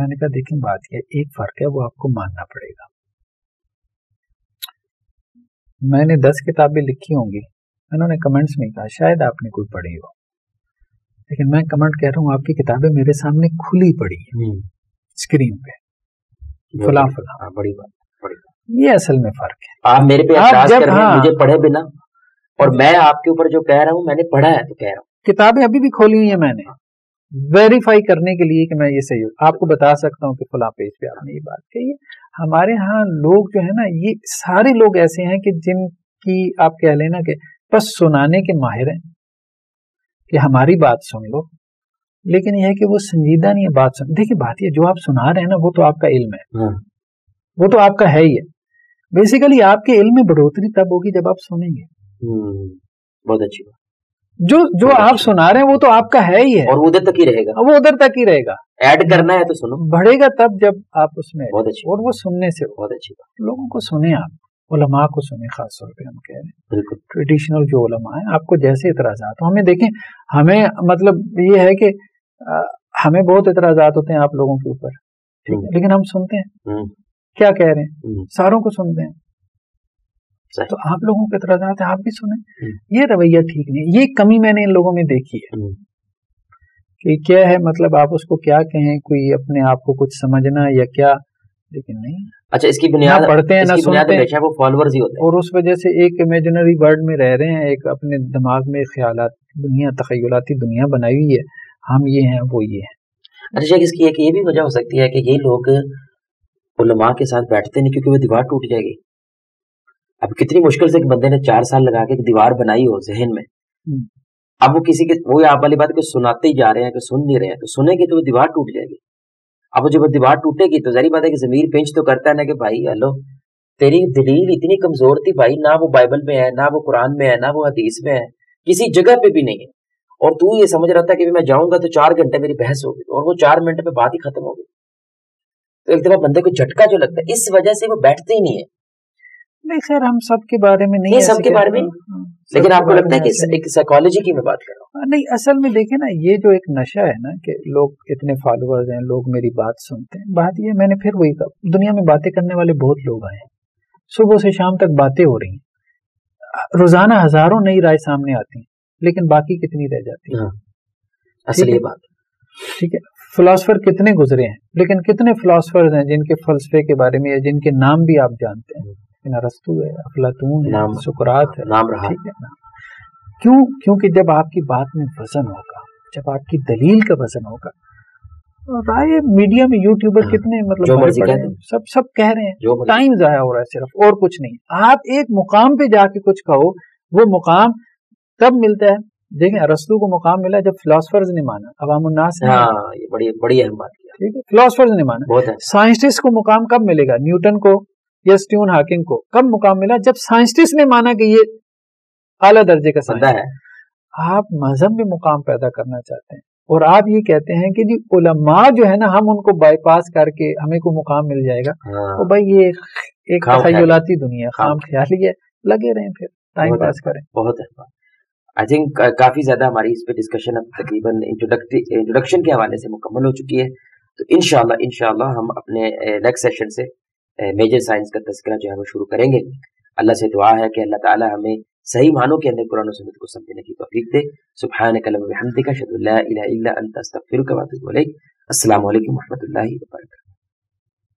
मैंने कहा देखिए बात क्या, एक फर्क है वो आपको मानना पड़ेगा। मैंने दस किताबें लिखी होंगी, उन्होंने कमेंट्स में कहा शायद आपने कोई पढ़ी हो, लेकिन मैं कमेंट कह रहा हूँ आपकी किताबें मेरे सामने खुली पड़ी है स्क्रीन पे, फला फला बड़ी बात, बड़ी बात। ये असल में फर्क है। आप मेरे पे एतराज कर रहे हैं मुझे पढ़े बिना, और मैं आपके ऊपर जो कह रहा हूँ मैंने पढ़ा है तो कह रहा हूँ, किताबें अभी भी खोली हुई है मैंने वेरीफाई करने के लिए कि मैं ये सही हूँ, आपको बता सकता हूँ कि फला पेज पे आपने ये बात कही है। हमारे यहाँ लोग जो है ना, ये सारे लोग ऐसे हैं कि जिनकी आप कह लेना कि बस सुनाने के माहिर हैं कि हमारी बात सुन लो, लेकिन यह है कि वो संजीदा नहीं है बात सुन। देखिए बात ये जो आप सुना रहे हैं ना वो तो आपका इल्म है, वो तो आपका है ही है। बेसिकली आपके इल्म में बढ़ोतरी तब होगी जब आप सुनेंगे। बहुत अच्छी बात। जो जो आप सुना रहे हैं वो तो आपका है ही है, और उधर तक ही रहेगा, वो उधर तक ही रहेगा। ऐड करना है तो सुनो, बढ़ेगा तब जब आप उसमें। बहुत अच्छी। और वो सुनने से बहुत अच्छी बात, लोगों को सुने, आप उलमा को सुने, खास तौर पे हम कह रहे हैं बिल्कुल ट्रेडिशनल जो उलमा है, आपको जैसे इतराजात हो, हमें देखें, हमें मतलब ये है कि आ, हमें बहुत इतराजात होते हैं आप लोगों के ऊपर, ठीक है, लेकिन हम सुनते हैं क्या कह रहे हैं, सारों को सुनते हैं। तो आप लोगों के इतराजात है आप भी सुने, ये रवैया ठीक नहीं। ये कमी मैंने इन लोगों में देखी है कि क्या है मतलब आप उसको क्या कहें, कोई अपने आप को कुछ समझना या क्या, लेकिन नहीं। अच्छा, इसकी बुनियाद पढ़ते हैं ना सुनते हैं, वो फॉलोअर्स ही होते हैं, और उस वजह से एक इमेजिनरी वर्ल्ड में रह रहे हैं, एक अपने दिमाग में ख्यालात दुनिया, तखय्युलाती दुनिया बनाई हुई है, हम ये हैं वो ये है। अच्छा, इसकी एक ये भी वजह हो सकती है कि ये लोग उलमा के साथ बैठते नहीं क्योंकि वो दीवार टूट जाएगी। अब कितनी मुश्किल से एक बंदे ने चार साल लगा के एक दीवार बनाई हो जहन में, अब वो किसी के वो आप वाली बात को सुनाते ही जा रहे हैं कि सुन नहीं रहे हैं, तो सुनेगी तो वो दीवार टूट जाएगी। अब जब वो दीवार टूटेगी तो जाहिर बात है कि ज़मीर पिंच तो करता है ना कि भाई हेलो, तेरी दलील इतनी कमजोर थी भाई, ना वो बाइबल में है, ना वो कुरान में है, ना वो हदीस में है, किसी जगह पे भी नहीं है, और तू ये समझ रहा था कि मैं जाऊँगा तो चार घंटे मेरी बहस होगी, और वो चार मिनट में बात ही खत्म होगी। तो एक दफा बंदे को झटका जो लगता है, इस वजह से वो बैठते ही नहीं है। नहीं खैर हम सब के बारे में नहीं, नहीं सब के बारे में, लेकिन आपको लगता है कि एक साइकोलॉजी की मैं बात कर रहा हूँ। नहीं असल में देखे ना, ये जो एक नशा है ना कि लोग इतने फॉलोअर्स हैं, लोग मेरी बात सुनते हैं, बात ये मैंने फिर वही कहा, दुनिया में बातें करने वाले बहुत लोग आए हैं, सुबह से शाम तक बातें हो रही हैं, रोजाना हजारों नई राय सामने आती है, लेकिन बाकी कितनी रह जाती है। असली बात ठीक है, फिलासफर कितने गुजरे हैं, लेकिन कितने फिलासफर्स हैं जिनके फलसफे के बारे में या जिनके नाम भी आप जानते हैं, अरस्तु है, अफलातून है, सुकरात है, नाम रहा ठीक है ना। क्यों? क्योंकि जब आपकी बात में वजन होगा, जब आपकी दलील का वजन होगा, राय मीडिया में यूट्यूबर कितने मतलब सब सब कह रहे हैं, टाइम जाया हो रहा है सिर्फ और कुछ नहीं। आप एक मुकाम पे जाके कुछ कहो, वो मुकाम तब मिलता है, देखें अरस्तु को मुकाम मिला जब फिलासफर्स ने माना, अवामुन्नास ने हाँ, माना। ये बड़ी बड़ी अहम बात है ठीक है, फिलासफर्स ने माना। बहुत है। साइंटिस्ट को मुकाम कब मिलेगा? न्यूटन को या स्टीवन हॉकिंग को कब मुकाम मिला? जब साइंटिस्ट ने माना कि ये आला दर्जे का सदा है। आप मजहब में मुकाम पैदा करना चाहते हैं और आप ये कहते हैं कि जी उलमा जो है ना हम उनको बाईपास करके हमें को मुकाम मिल जाएगा। तो भाई ये एक तखय्युलाती दुनिया है, खाम ख्याली है, लगे रहें फिर टाइम पास करें। बहुत है। आई थिंक uh, काफ़ी ज़्यादा हमारी इस पे डिस्कशन अब तकरीबन इंट्रोडक्शन के हवाले से मुकम्मल हो चुकी है। तो इंशाल्लाह इंशाल्लाह हम अपने नेक्स्ट सेशन से मेजर साइंस का तस्करा जो है वो शुरू करेंगे। अल्लाह से दुआ है कि अल्लाह ताला हमें सही मानों के अंदर कुरान और सुन्नत को समझने की तौफीक दे। सुब्हानक अल्लाहुम्मा बिहम्दिका अशहदु अल्ला इलाहा इल्ला अंत अस्तगफिरुका व अतूबु इलैक। अस्सलामु अलैकुम व रहमतुल्लाहि व बरकातुहू।